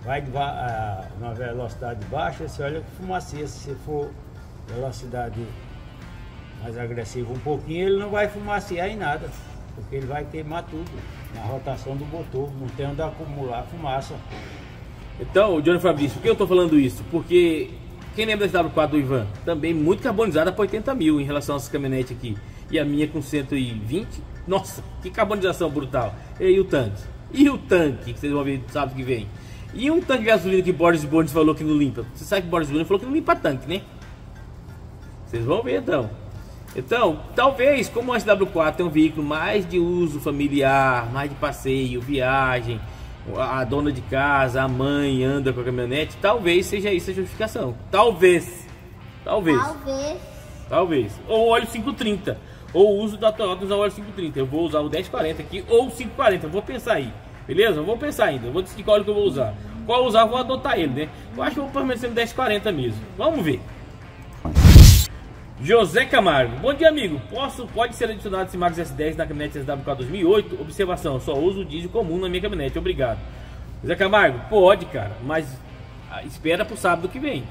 vai a uma velocidade baixa, você olha com fumaça. Se for velocidade mais agressiva um pouquinho, ele não vai fumacear em nada, porque ele vai queimar tudo na rotação do motor, não tem onde acumular fumaça. Então, Johnny Fabrício, por que eu estou falando isso? Porque quem lembra da S W quatro do Ivan? Também muito carbonizada para oitenta mil em relação a essa caminhonete aqui. E a minha com cento e vinte. Nossa, que carbonização brutal. E o tanque? E o tanque que vocês vão ver sábado que vem? E um tanque de gasolina que Boris Bones falou que não limpa? Você sabe que Boris Bones falou que não limpa tanque, né? Vocês vão ver então. Então, talvez, como o S W quatro é um veículo mais de uso familiar, mais de passeio, viagem, a dona de casa, a mãe anda com a caminhonete, talvez seja isso a justificação. Talvez. Talvez. Talvez. Talvez. Ou óleo quinhentos e trinta. Ou uso da Toyota usar o óleo quinhentos e trinta. Eu vou usar o dez quarenta aqui ou o quinhentos e quarenta. Eu vou pensar aí, beleza? Eu vou pensar ainda. Eu vou decidir qual óleo que eu vou usar. Qual eu usar, eu vou adotar ele, né? Eu acho que eu vou permanecer no dez quarenta mesmo. Vamos ver. José Camargo. Bom dia, amigo. Posso, pode ser adicionado esse Max S dez na caminhonete S W quatro dois mil e oito? Observação, só uso o diesel comum na minha caminhonete. Obrigado. José Camargo, pode, cara. Mas espera pro sábado que vem.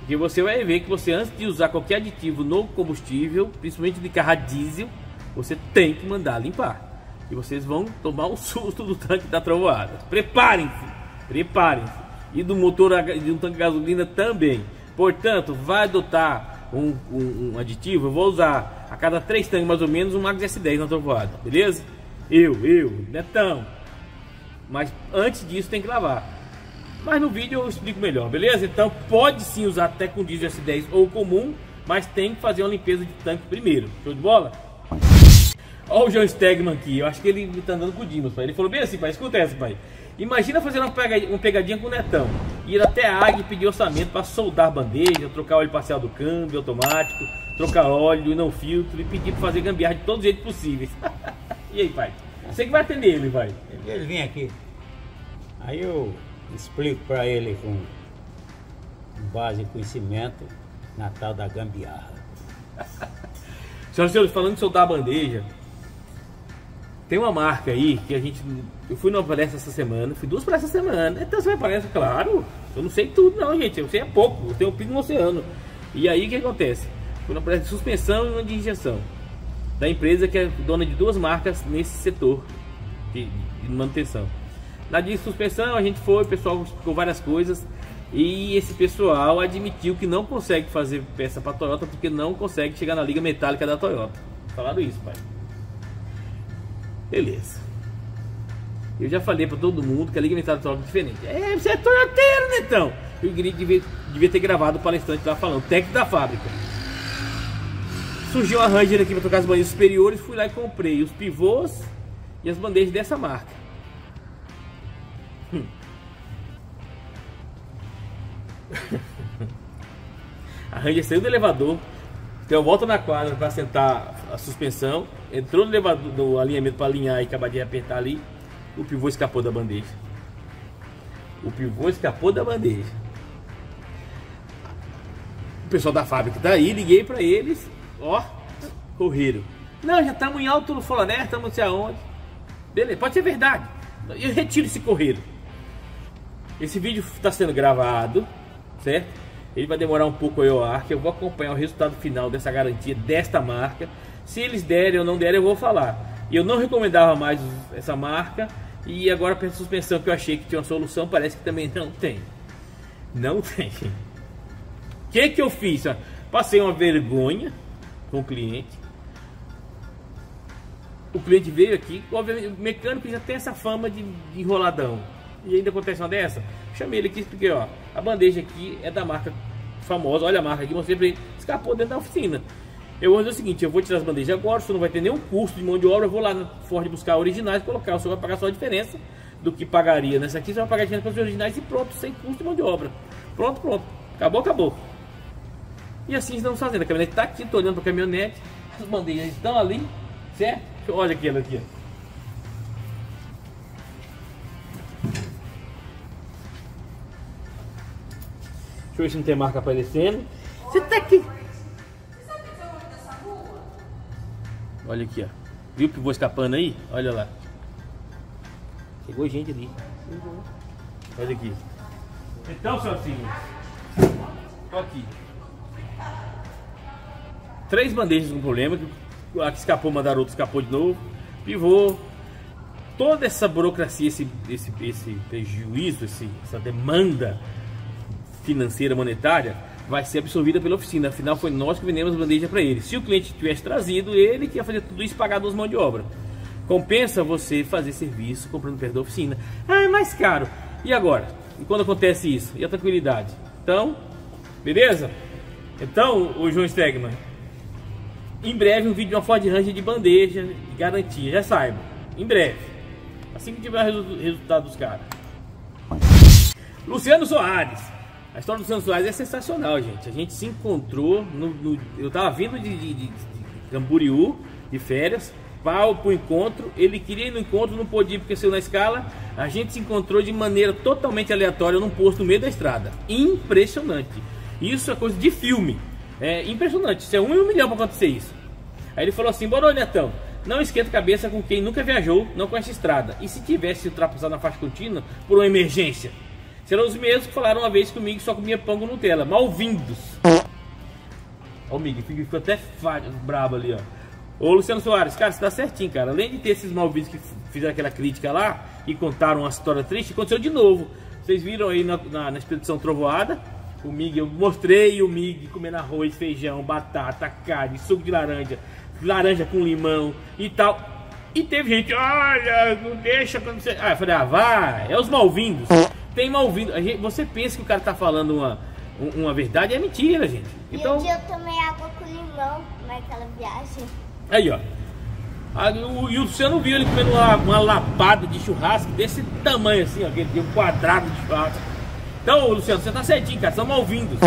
Porque você vai ver que você, antes de usar qualquer aditivo no combustível, principalmente de carro a diesel, você tem que mandar limpar. E vocês vão tomar um susto do tanque da trovoada. Preparem-se, preparem-se. E do motor, de um tanque de gasolina também. Portanto, vai adotar um, um, um aditivo. Eu vou usar a cada três tanques mais ou menos um Max S dez na trovoada, beleza? Eu, eu, Netão. Mas antes disso tem que lavar. Mas no vídeo eu explico melhor, beleza? Então pode sim usar até com diesel S dez ou comum, mas tem que fazer uma limpeza de tanque primeiro. Show de bola? Olha o João Stegman aqui, eu acho que ele tá andando com o Dimas, pai. Ele falou bem assim, pai, escuta essa, pai. Imagina fazer uma pegadinha, uma pegadinha com o Netão, ir até a Águia e pedir orçamento para soldar bandeja, trocar óleo parcial do câmbio automático, trocar óleo e não filtro, e pedir para fazer gambiarra de todos os jeitos possíveis. E aí, pai? Você que vai atender ele, pai. Ele vem aqui, aí eu explico para ele com base em conhecimento na tal da gambiarra. Senhoras e senhores, falando de soldar a bandeja, tem uma marca aí que a gente... Eu fui numa palestra essa semana, fui duas palestras essa semana. Então você vai palestra, claro. Eu não sei tudo não, gente. Eu sei é pouco. Eu tenho um pico no oceano. E aí o que acontece? Fui numa palestra de suspensão e uma de injeção. Da empresa que é dona de duas marcas nesse setor de, de manutenção. Na de suspensão a gente foi, o pessoal explicou várias coisas. E esse pessoal admitiu que não consegue fazer peça para Toyota porque não consegue chegar na liga metálica da Toyota. Falaram isso, pai. Beleza. Eu já falei para todo mundo que a liga metálica da Toyota é diferente. É, você é toyoteiro, Netão. Eu devia, devia ter gravado o palestrante lá falando, técnico da fábrica. Surgiu a Ranger aqui para trocar as bandejas superiores, fui lá e comprei os pivôs e as bandejas dessa marca. Hum. A Ranger saiu do elevador, deu volta na quadra para sentar a suspensão, entrou no elevador, no alinhamento para alinhar e acabar de apertar ali. O pivô escapou da bandeja. O pivô escapou da bandeja. O pessoal da fábrica tá aí, liguei para eles, ó, correram. Não, já estamos em alto folané, estamos não sei aonde. Beleza, pode ser verdade. Eu retiro esse correiro. Esse vídeo está sendo gravado, certo? Ele vai demorar um pouco aí ao ar, que eu vou acompanhar o resultado final dessa garantia desta marca. Se eles derem ou não derem, eu vou falar. Eu não recomendava mais essa marca. E agora para a suspensão que eu achei que tinha uma solução, parece que também não tem. Não tem. O que que eu fiz? Passei uma vergonha com o cliente. O cliente veio aqui, o mecânico já tem essa fama de enroladão. E ainda acontece uma dessa. Chamei ele aqui e expliquei, ó, a bandeja aqui é da marca famosa, olha a marca aqui, mostrei pra ele, escapou dentro da oficina. Eu vou fazer o seguinte, eu vou tirar as bandejas agora, você não vai ter nenhum custo de mão de obra, eu vou lá na Ford buscar originais, colocar, o senhor vai pagar só a diferença do que pagaria nessa aqui, você vai pagar a diferença para os originais e pronto, sem custo de mão de obra. Pronto, pronto, acabou, acabou. E assim estamos fazendo, a caminhonete tá aqui, tô olhando pra caminhonete, as bandejas estão ali, certo? Olha aqui, ela aqui, ó. Deixa eu ver se não tem marca aparecendo. Você tá aqui. Você sabe que tem o olho dessa rua? Olha aqui, ó. Viu o pivô escapando aí? Olha lá. Chegou gente ali. Chegou. Olha aqui. Então, seu filho. Tô aqui. Três bandejas com problema. A que escapou, mandaram outro, escapou de novo. Pivô. Toda essa burocracia, esse, esse, esse prejuízo, esse, essa demanda financeira, monetária, vai ser absorvida pela oficina. Afinal, foi nós que vendemos a bandeja para ele. Se o cliente tivesse trazido, ele que ia fazer tudo isso, pagar duas mãos de obra. Compensa você fazer serviço comprando perto da oficina. Ah, é mais caro. E agora? E quando acontece isso? E a tranquilidade? Então, beleza? Então, o João Stegman, em breve um vídeo de uma Ford Ranger de bandeja de garantia. Já saiba, em breve. Assim que tiver o resultado dos caras. Luciano Soares. A história dos Santos é sensacional, gente. A gente se encontrou, no, no, eu tava vindo de, de, de, de Camboriú, de férias, para o encontro. Ele queria ir no encontro, não pôde ir porque saiu na escala. A gente se encontrou de maneira totalmente aleatória num posto no meio da estrada. Impressionante. Isso é coisa de filme. É impressionante. Isso é um em um milhão para acontecer isso. Aí ele falou assim, bora, Netão, não esquenta a cabeça com quem nunca viajou, não conhece estrada. E se tivesse ultrapassado na faixa contínua por uma emergência? Serão os mesmos que falaram uma vez comigo que só comia pão com Nutella. Mal-vindos. Ó o Mig, ficou até brabo ali, ó. Ô, Luciano Soares, cara, você tá certinho, cara. Além de ter esses mal-vindos que fizeram aquela crítica lá e contaram uma história triste, aconteceu de novo. Vocês viram aí na, na, na expedição trovoada, O Mig, eu mostrei o Mig comendo arroz, feijão, batata, carne, suco de laranja, laranja com limão e tal. E teve gente, olha, não deixa pra você... Ah, eu falei, ah, vai, é os mal-vindos. Tem mal-vindo. Você pensa que o cara tá falando uma, uma verdade, é mentira, gente. Então... E um dia eu tomei água com limão naquela viagem. Aí, ó. E o Luciano viu ele comendo uma, uma lapada de churrasco desse tamanho assim, ó, aquele um quadrado de churrasco. Então, Luciano, você tá certinho, cara, são mal-vindos.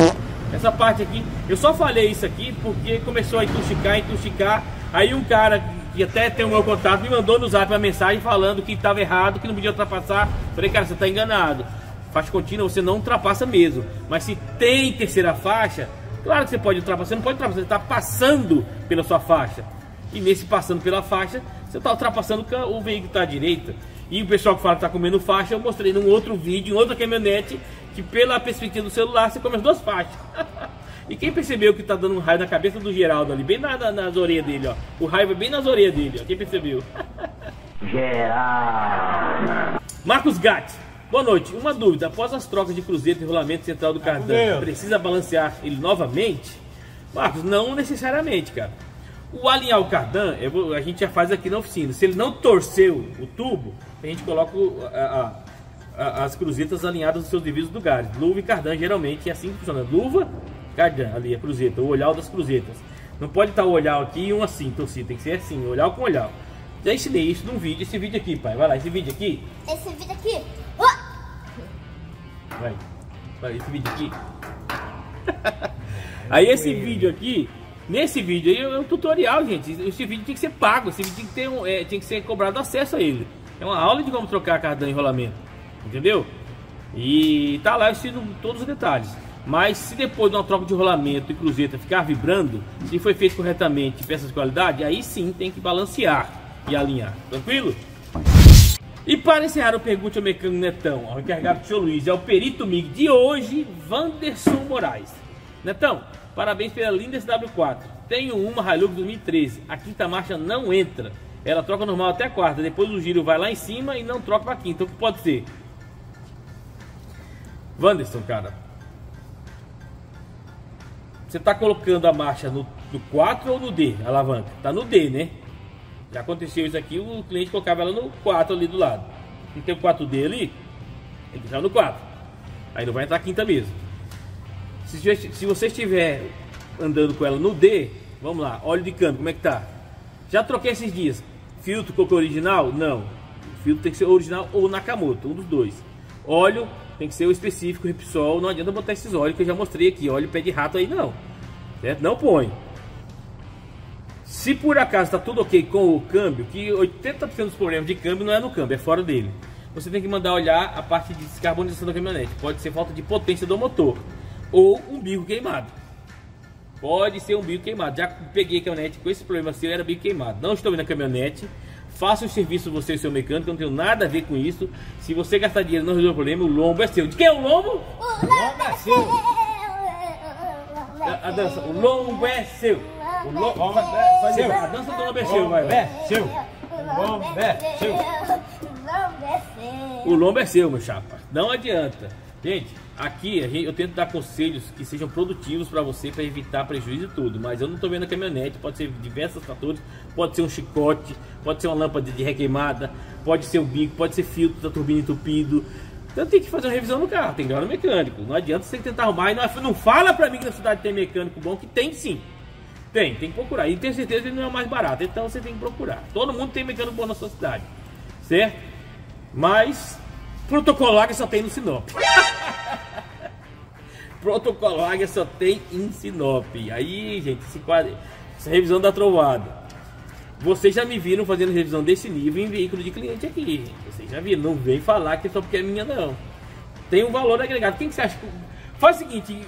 Essa parte aqui, eu só falei isso aqui porque começou a intoxicar, intoxicar. Aí um cara que até tem o meu contato me mandou no zap uma mensagem falando que estava errado, que não podia ultrapassar. Falei, cara, você tá enganado. Faixa contínua, você não ultrapassa mesmo. Mas se tem terceira faixa, claro que você pode ultrapassar, você não pode ultrapassar, você tá passando pela sua faixa. E nesse passando pela faixa, você está ultrapassando o veículo que está à direita. E o pessoal que fala que está comendo faixa, eu mostrei num outro vídeo, em outra caminhonete, que pela perspectiva do celular, você come as duas faixas. E quem percebeu que está dando um raio na cabeça do Geraldo ali, bem na, na, nas orelhas dele, ó. O raio vai bem nas orelhas dele, ó. Quem percebeu? Geraldo! Marcos Gatti, boa noite. Uma dúvida, após as trocas de cruzeiro e rolamento central do cardan, precisa balancear ele novamente? Marcos, não necessariamente, cara. O alinhar o cardan, eu, a gente já faz aqui na oficina. Se ele não torceu o tubo, a gente coloca a, a, a, as cruzetas alinhadas nos seus devidos lugares. Luva e cardan, geralmente, é assim que funciona. Luva, cardan, ali a cruzeta, o olhar das cruzetas. Não pode estar o olhar aqui e um assim, torcido. Tem que ser assim, olhar com olhar. Já ensinei isso num vídeo, esse vídeo aqui, pai. Vai lá, esse vídeo aqui. Esse vídeo aqui. Oh! Vai, vai, esse vídeo aqui. Aí esse vídeo aqui... Nesse vídeo aí é um tutorial, gente. Esse vídeo tem que ser pago, esse vídeo tem que, ter um, é, tem que ser cobrado acesso a ele. É uma aula de como trocar cardan e rolamento, entendeu? E tá lá ensinando todos os detalhes. Mas se depois de uma troca de rolamento e cruzeta ficar vibrando, se foi feito corretamente, peças de qualidade, aí sim tem que balancear e alinhar, tranquilo? E para encerrar, eu pergunto ao mecânico Netão, ao encarregado do Tio Luiz, é o perito Mig de hoje, Wanderson Moraes. Netão, parabéns pela linda S W quatro. Tenho uma Hilux dois mil e treze. A quinta marcha não entra. Ela troca normal até a quarta. Depois o giro vai lá em cima e não troca pra quinta. O que pode ser? Wanderson, cara, você tá colocando a marcha no, no quatro ou no D? A alavanca? Tá no D, né? Já aconteceu isso aqui. O cliente colocava ela no quatro ali do lado. Não tem o quatro D ali? Ele já no quatro. Aí não vai entrar a quinta mesmo. Se você estiver andando com ela no D, vamos lá, óleo de câmbio, como é que tá? Já troquei esses dias. Filtro, colocou original? Não. O filtro tem que ser original ou Nakamoto, um dos dois. Óleo tem que ser o específico, Repsol, não adianta botar esses óleos que eu já mostrei aqui. Óleo pé de rato aí não, certo? Não põe. Se por acaso está tudo ok com o câmbio, que oitenta por cento dos problemas de câmbio não é no câmbio, é fora dele. Você tem que mandar olhar a parte de descarbonização da caminhonete. Pode ser falta de potência do motor. Ou um bico queimado. Pode ser um bico queimado. Já peguei a caminhonete com esse problema seu, era bico queimado. Não estou vendo a caminhonete. Faça o serviço você e seu mecânico, eu não tenho nada a ver com isso. Se você gastar dinheiro e não resolver o problema, o lombo é seu. De quem é o lombo? O lombo é seu. A, a dança, o lombo é seu. O lombo é seu. A dança do lombo é seu, vai. É seu. O lombo é seu. O lombo é seu, meu chapa. Não adianta. Gente, aqui a gente, eu tento dar conselhos que sejam produtivos para você, para evitar prejuízo e tudo. Mas eu não estou vendo a caminhonete, pode ser diversos fatores. Pode ser um chicote, pode ser uma lâmpada de requeimada, pode ser um bico, pode ser filtro da turbina entupido. Então tem que fazer uma revisão no carro, tem que ir no mecânico. Não adianta você tentar arrumar e não, não fala para mim que na cidade tem mecânico bom, que tem sim. Tem, tem que procurar. E tenho certeza que ele não é mais barato, então você tem que procurar. Todo mundo tem mecânico bom na sua cidade, certo? Mas... protocolar que só tem no Sinop. Protocolar que só tem em Sinop. Aí, gente, esse quadro, essa revisão da trovada. Vocês já me viram fazendo revisão desse nível em veículo de cliente aqui. Vocês já viram. Não vem falar que é só porque é minha, não. Tem um valor agregado. Quem que você acha? Que... Faz o seguinte,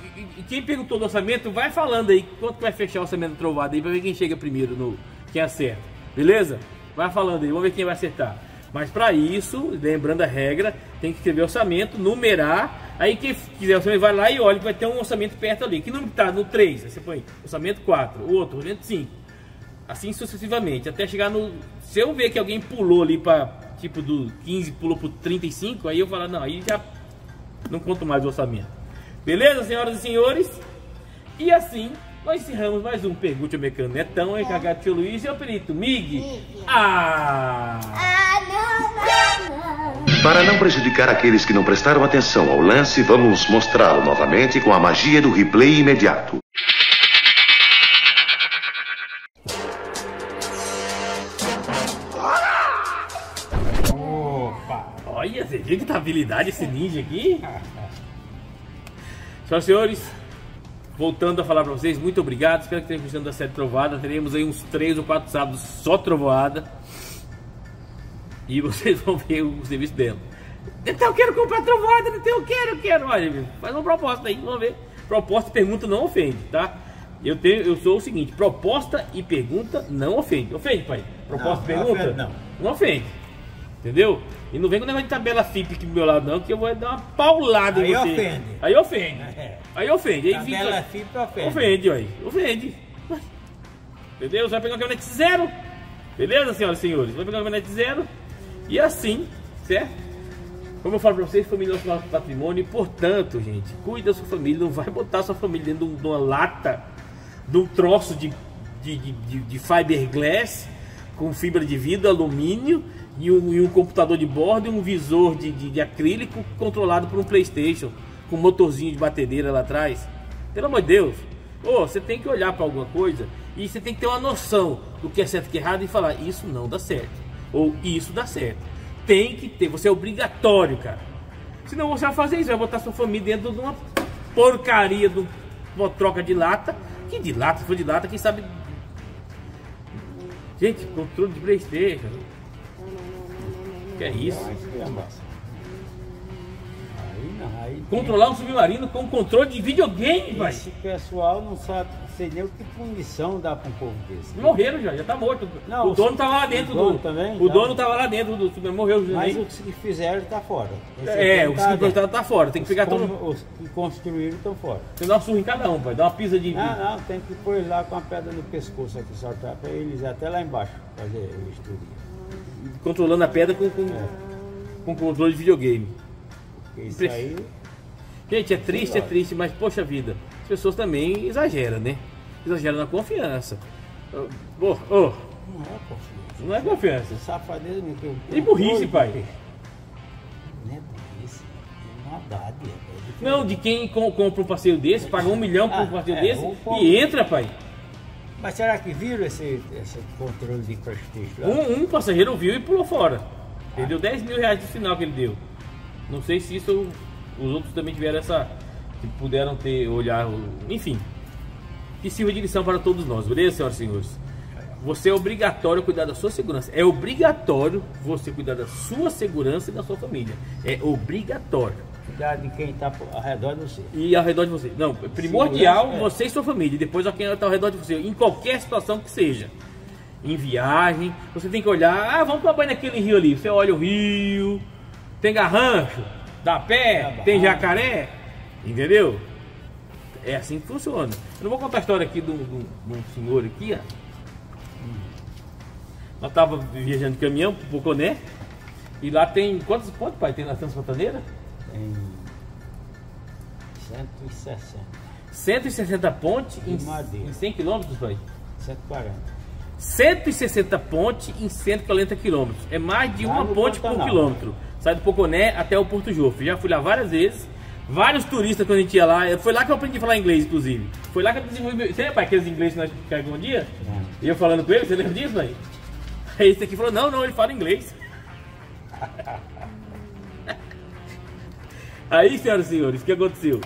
quem perguntou do orçamento, vai falando aí quanto vai fechar o orçamento da trovada aí pra ver quem chega primeiro, no... quem acerta. Beleza? Vai falando aí, vamos ver quem vai acertar. Mas para isso, lembrando a regra, tem que escrever orçamento, numerar. Aí quem quiser orçamento vai lá e olha que vai ter um orçamento perto ali. Que número está no três? Aí você põe orçamento quatro, o outro orçamento cinco. Assim sucessivamente, até chegar no... Se eu ver que alguém pulou ali para tipo do quinze, pulou para trinta e cinco, aí eu falo, não, aí já não conto mais o orçamento. Beleza, senhoras e senhores? E assim nós encerramos mais um Pergunte ao Mecânico Netão, encarregado Tio Luiz e o perito Mig. Mig. Ah! Ah, não, não, não. Para não prejudicar aqueles que não prestaram atenção ao lance, vamos mostrá-lo novamente com a magia do replay imediato. Opa! Olha, você viu que tá habilidade esse ninja aqui? Senhoras e senhores, voltando a falar para vocês, muito obrigado. Espero que tenham gostado da série Trovada. Teremos aí uns três ou quatro sábados só trovoada. E vocês vão ver o serviço dela. Então eu quero comprar trovoada, então eu quero, eu quero. Olha, faz uma proposta aí, vamos ver. Proposta e pergunta não ofende, tá? Eu, tenho, eu sou o seguinte, proposta e pergunta não ofende. Ofende, pai? Proposta e pergunta? Não. Não ofende. Entendeu? E não vem com negócio de tabela F I P aqui do meu lado não, que eu vou dar uma paulada aí em você. Ofende. Aí ofende. É. Aí ofende. Aí ofende. Tabela F I P ofende. Ofende, aí. Ofende. Entendeu? Você vai pegar o caminhonete zero. Beleza, senhoras e senhores? Você vai pegar o caminhonete zero. E assim, certo? Como eu falo pra vocês, família é o nosso patrimônio. E, portanto, gente, cuida da sua família. Não vai botar sua família dentro de uma lata, de um troço de, de, de, de, de fiberglass, com fibra de vidro, alumínio, e um, e um computador de bordo e um visor de, de, de acrílico controlado por um PlayStation com um motorzinho de batedeira lá atrás. Pelo amor de Deus, oh, você tem que olhar para alguma coisa e você tem que ter uma noção do que é certo e que é errado e falar isso não dá certo ou isso dá certo. Tem que ter, você é obrigatório, cara. Senão você vai fazer isso, vai botar sua família dentro de uma porcaria de uma troca de lata. Que de lata, se for de lata, quem sabe. Gente, controle de PlayStation. Que é isso? Controlar um submarino com controle de videogame, vai. Esse pessoal não sabe, não sei nem o que punição dá para um povo desse. Morreram já, já tá morto. Não, o dono tava lá dentro do. Também, o dono tava lá dentro do submarino, morreu. Mas os que fizeram tá fora. É, os que projetaram tá fora. Tem que pegar todo mundo. Os que construíram estão fora. Você dá uma surra em cada um, pai. Dá uma pisa de. Não, não, tem que pôr lá com a pedra no pescoço aqui, soltar para eles até lá embaixo fazer o estudo. Controlando a pedra com, com, é. com controle de videogame. Isso aí... Gente, é triste, é triste, mas poxa vida, as pessoas também exageram, né? Exageram na confiança. Oh, oh. Não é confiança. Não é confiança. Safadeza não tem. E burrice, pai. Não é burrice, é maldade. Não, de quem compra um passeio desse, paga um milhão por um passeio desse e entra, pai. Mas será que viram esse, esse controle de prestígio? Um, um passageiro viu e pulou fora. Ah. Ele deu dez mil reais de sinal que ele deu. Não sei se isso os outros também tiveram essa... Que puderam ter, olhar... Enfim. Que sirva de lição para todos nós, beleza, senhoras e senhores? Você é obrigatório cuidar da sua segurança. É obrigatório você cuidar da sua segurança e da sua família. É obrigatório. Cuidar de quem está ao redor de você. E ao redor de você. Não, primordial, segurança, você é. E sua família. Depois, ó, quem está ao redor de você. Em qualquer situação que seja. Em viagem, você tem que olhar. Ah, vamos tomar banho naquele rio ali. Você olha o rio. Tem garrancho. Dá pé. Tem jacaré. Entendeu? É assim que funciona. Eu não vou contar a história aqui de um, de um senhor aqui, ó. Nós tava viajando de caminhão pro Poconé. E lá tem... Quantos pontos, pai? Tem na Transpantaneira? Tem... cento e sessenta. cento e sessenta pontes em, em cem quilômetros, pai? cento e quarenta. cento e sessenta pontes em cento e quarenta quilômetros. É mais de lá uma ponte por não. quilômetro. Sai do Poconé até o Porto Jofre. Já fui lá várias vezes. Vários turistas, quando a gente ia lá... Foi lá que eu aprendi a falar inglês, inclusive. Foi lá que eu desenvolvi... Meu... Você lembra, pai, aqueles ingleses que nós carregamos um dia? E eu falando com ele, você lembra disso, pai? Aí esse aqui falou, não, não, ele fala inglês. Aí, senhoras e senhores, o que aconteceu?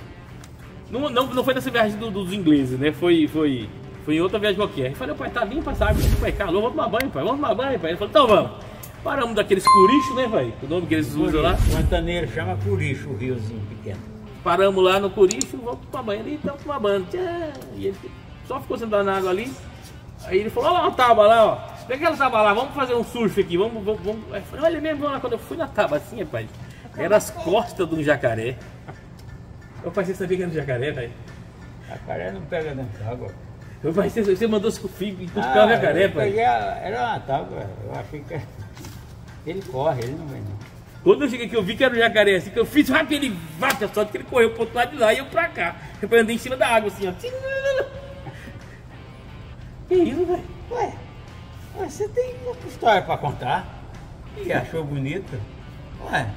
Não, não, não foi nessa viagem do, dos ingleses, né? Foi, foi, foi em outra viagem qualquer. Eu falei, pai, tá bem passado, pai, calor, vamos tomar banho, pai, vamos tomar banho, pai. Ele falou, então vamos. Paramos daqueles curichos, né, pai? O nome que eles usam lá. Pantaneiro chama curicho, o riozinho pequeno. Paramos lá no curicho, vamos tomar banho ali, então tomar banho. Tchá. E ele só ficou sentado na água ali. Aí ele falou, olha lá uma tábua lá, ó. Pega aquela tábua lá, vamos fazer um surf aqui, vamos, vamos, vamos. Eu falei, olha mesmo, vamos lá. Quando eu fui na tábua assim, rapaz, era as costas de um jacaré. Eu pensei, você sabia que era um jacaré, velho? Jacaré não pega dentro d'água. Eu pensei, você mandou seu filho buscar o jacaré, pai. Era uma tábua, eu achei que ele corre, ele não vem não. Quando eu cheguei aqui, eu vi que era um jacaré assim, que eu fiz rápido, ele bate, só que ele correu pro outro lado de lá e eu pra cá. Eu andei em cima da água assim, ó. Que isso, velho? Ué, você tem outra história pra contar? E achou bonita? Ué.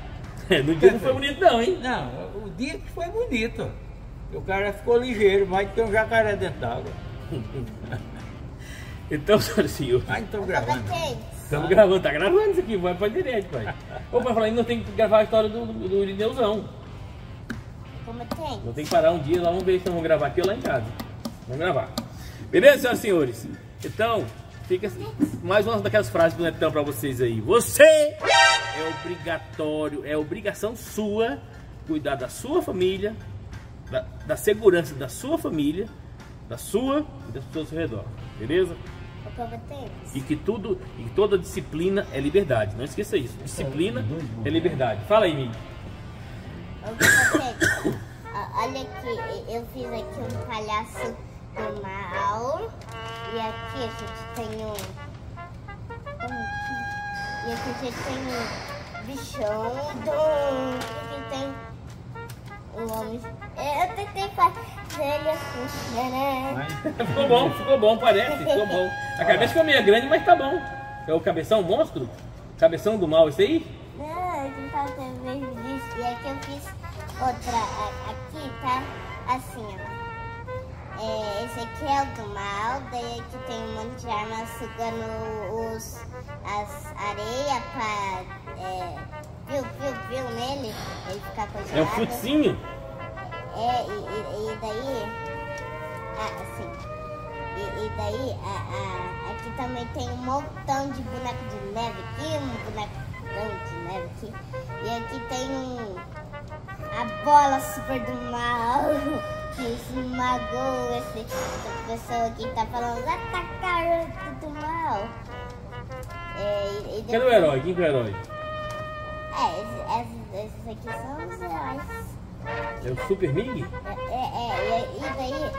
É, no dia não foi bonito não, hein? Não, o dia que foi bonito. O cara ficou ligeiro, mais do que um jacaré dentro d'água. Então, senhoras e senhores. Ah, então gravando. Estamos gravando, tá gravando isso aqui, vai pra direto, pai. Ô, pai, falando, não tem que gravar a história do, do, do Irineuzão. Como tem? Não tem que parar um dia, lá vamos ver se nós vamos gravar aqui ou lá em casa. Vamos gravar. Beleza, senhoras e senhores? Então, fica mais uma daquelas frases do Netão pra vocês aí. Você é obrigatório, é obrigação sua cuidar da sua família, da, da segurança da sua família, da sua e das pessoas ao redor. Beleza? E que tudo, e toda disciplina é liberdade. Não esqueça isso. Disciplina é liberdade. Fala aí, Mig. Olha aqui, eu fiz aqui um palhaço de uma aula. E aqui a gente tem um. E aqui a gente tem um bichão do. E tem um homem. Eu tentei fazer ele assim, né? Ficou bom, ficou bom, parece. Ficou bom. A cabeça ficou meio grande, mas tá bom. É o cabeção monstro? Cabeção do mal, isso aí? Não, eu não faço mesmo disso. E aqui eu fiz outra. Aqui tá assim, ó. É, esse aqui é o do mal. Daí aqui tem um monte de armas sugando os, as areias pra. É, viu, viu, viu nele? Ele ficar congelado. É um futzinho? É, e, e, e daí. Ah, assim. E, e daí, a, a, aqui também tem um montão de boneco de neve aqui, um bonecão de neve aqui. E aqui tem um, a bola super do mal, que esmagou esse, essa pessoa aqui que tá falando, atacaram do mal. É, e, e depois... Quem é o herói? Quem é o herói? É, esses, esses aqui são os heróis. É o Super Mig? É, é, é, e daí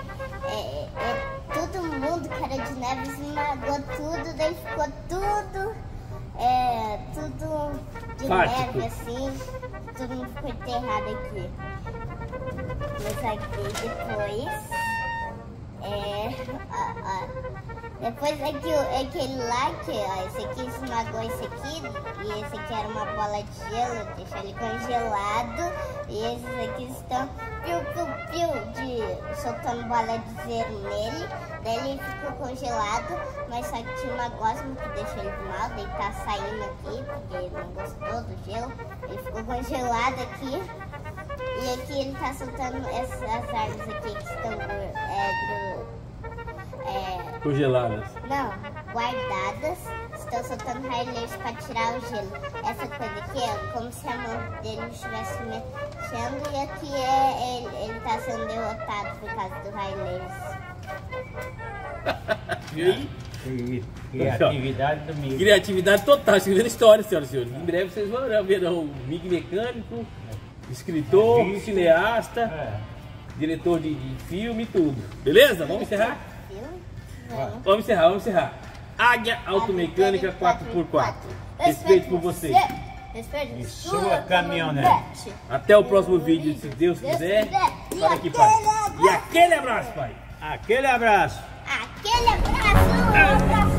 é, é, é, todo mundo, cara de neve, esmagou tudo, daí ficou tudo, é, tudo de Fático. Neve assim, todo mundo ficou enterrado aqui. Mas aqui depois, é, ó, ó, depois aqui, aquele lá, que, ó, esse aqui esmagou esse aqui. E esse aqui era uma bola de gelo, deixou ele congelado. E esses aqui estão piu, piu, piu, de, soltando bola de gelo nele. Daí ele ficou congelado, mas só que tinha uma gosma que deixou ele mal. Daí tá saindo aqui, porque ele não gostou do gelo. Ele ficou congelado aqui. E aqui ele tá soltando essas armas aqui que estão é, é, congeladas. Não, guardadas. Estou soltando raio-laser para tirar o gelo. Essa coisa aqui é como se a mão dele estivesse mexendo. E aqui é ele, ele tá sendo derrotado por causa do raio-laser. Criatividade do Mig. Criatividade total. Escrevendo história, senhoras e senhores. Em breve vocês vão ver o Mig mecânico, escritor, é cineasta, é. diretor de, de filme e tudo. Beleza? Vamos encerrar? Vamos. vamos encerrar, vamos encerrar. Águia Auto Mecânica quatro por quatro. Respeito por você. Respeito por sua caminhonete. Até o próximo vídeo, se Deus quiser. Para aqui, pai. E aquele abraço, pai. Aquele abraço. Aquele abraço.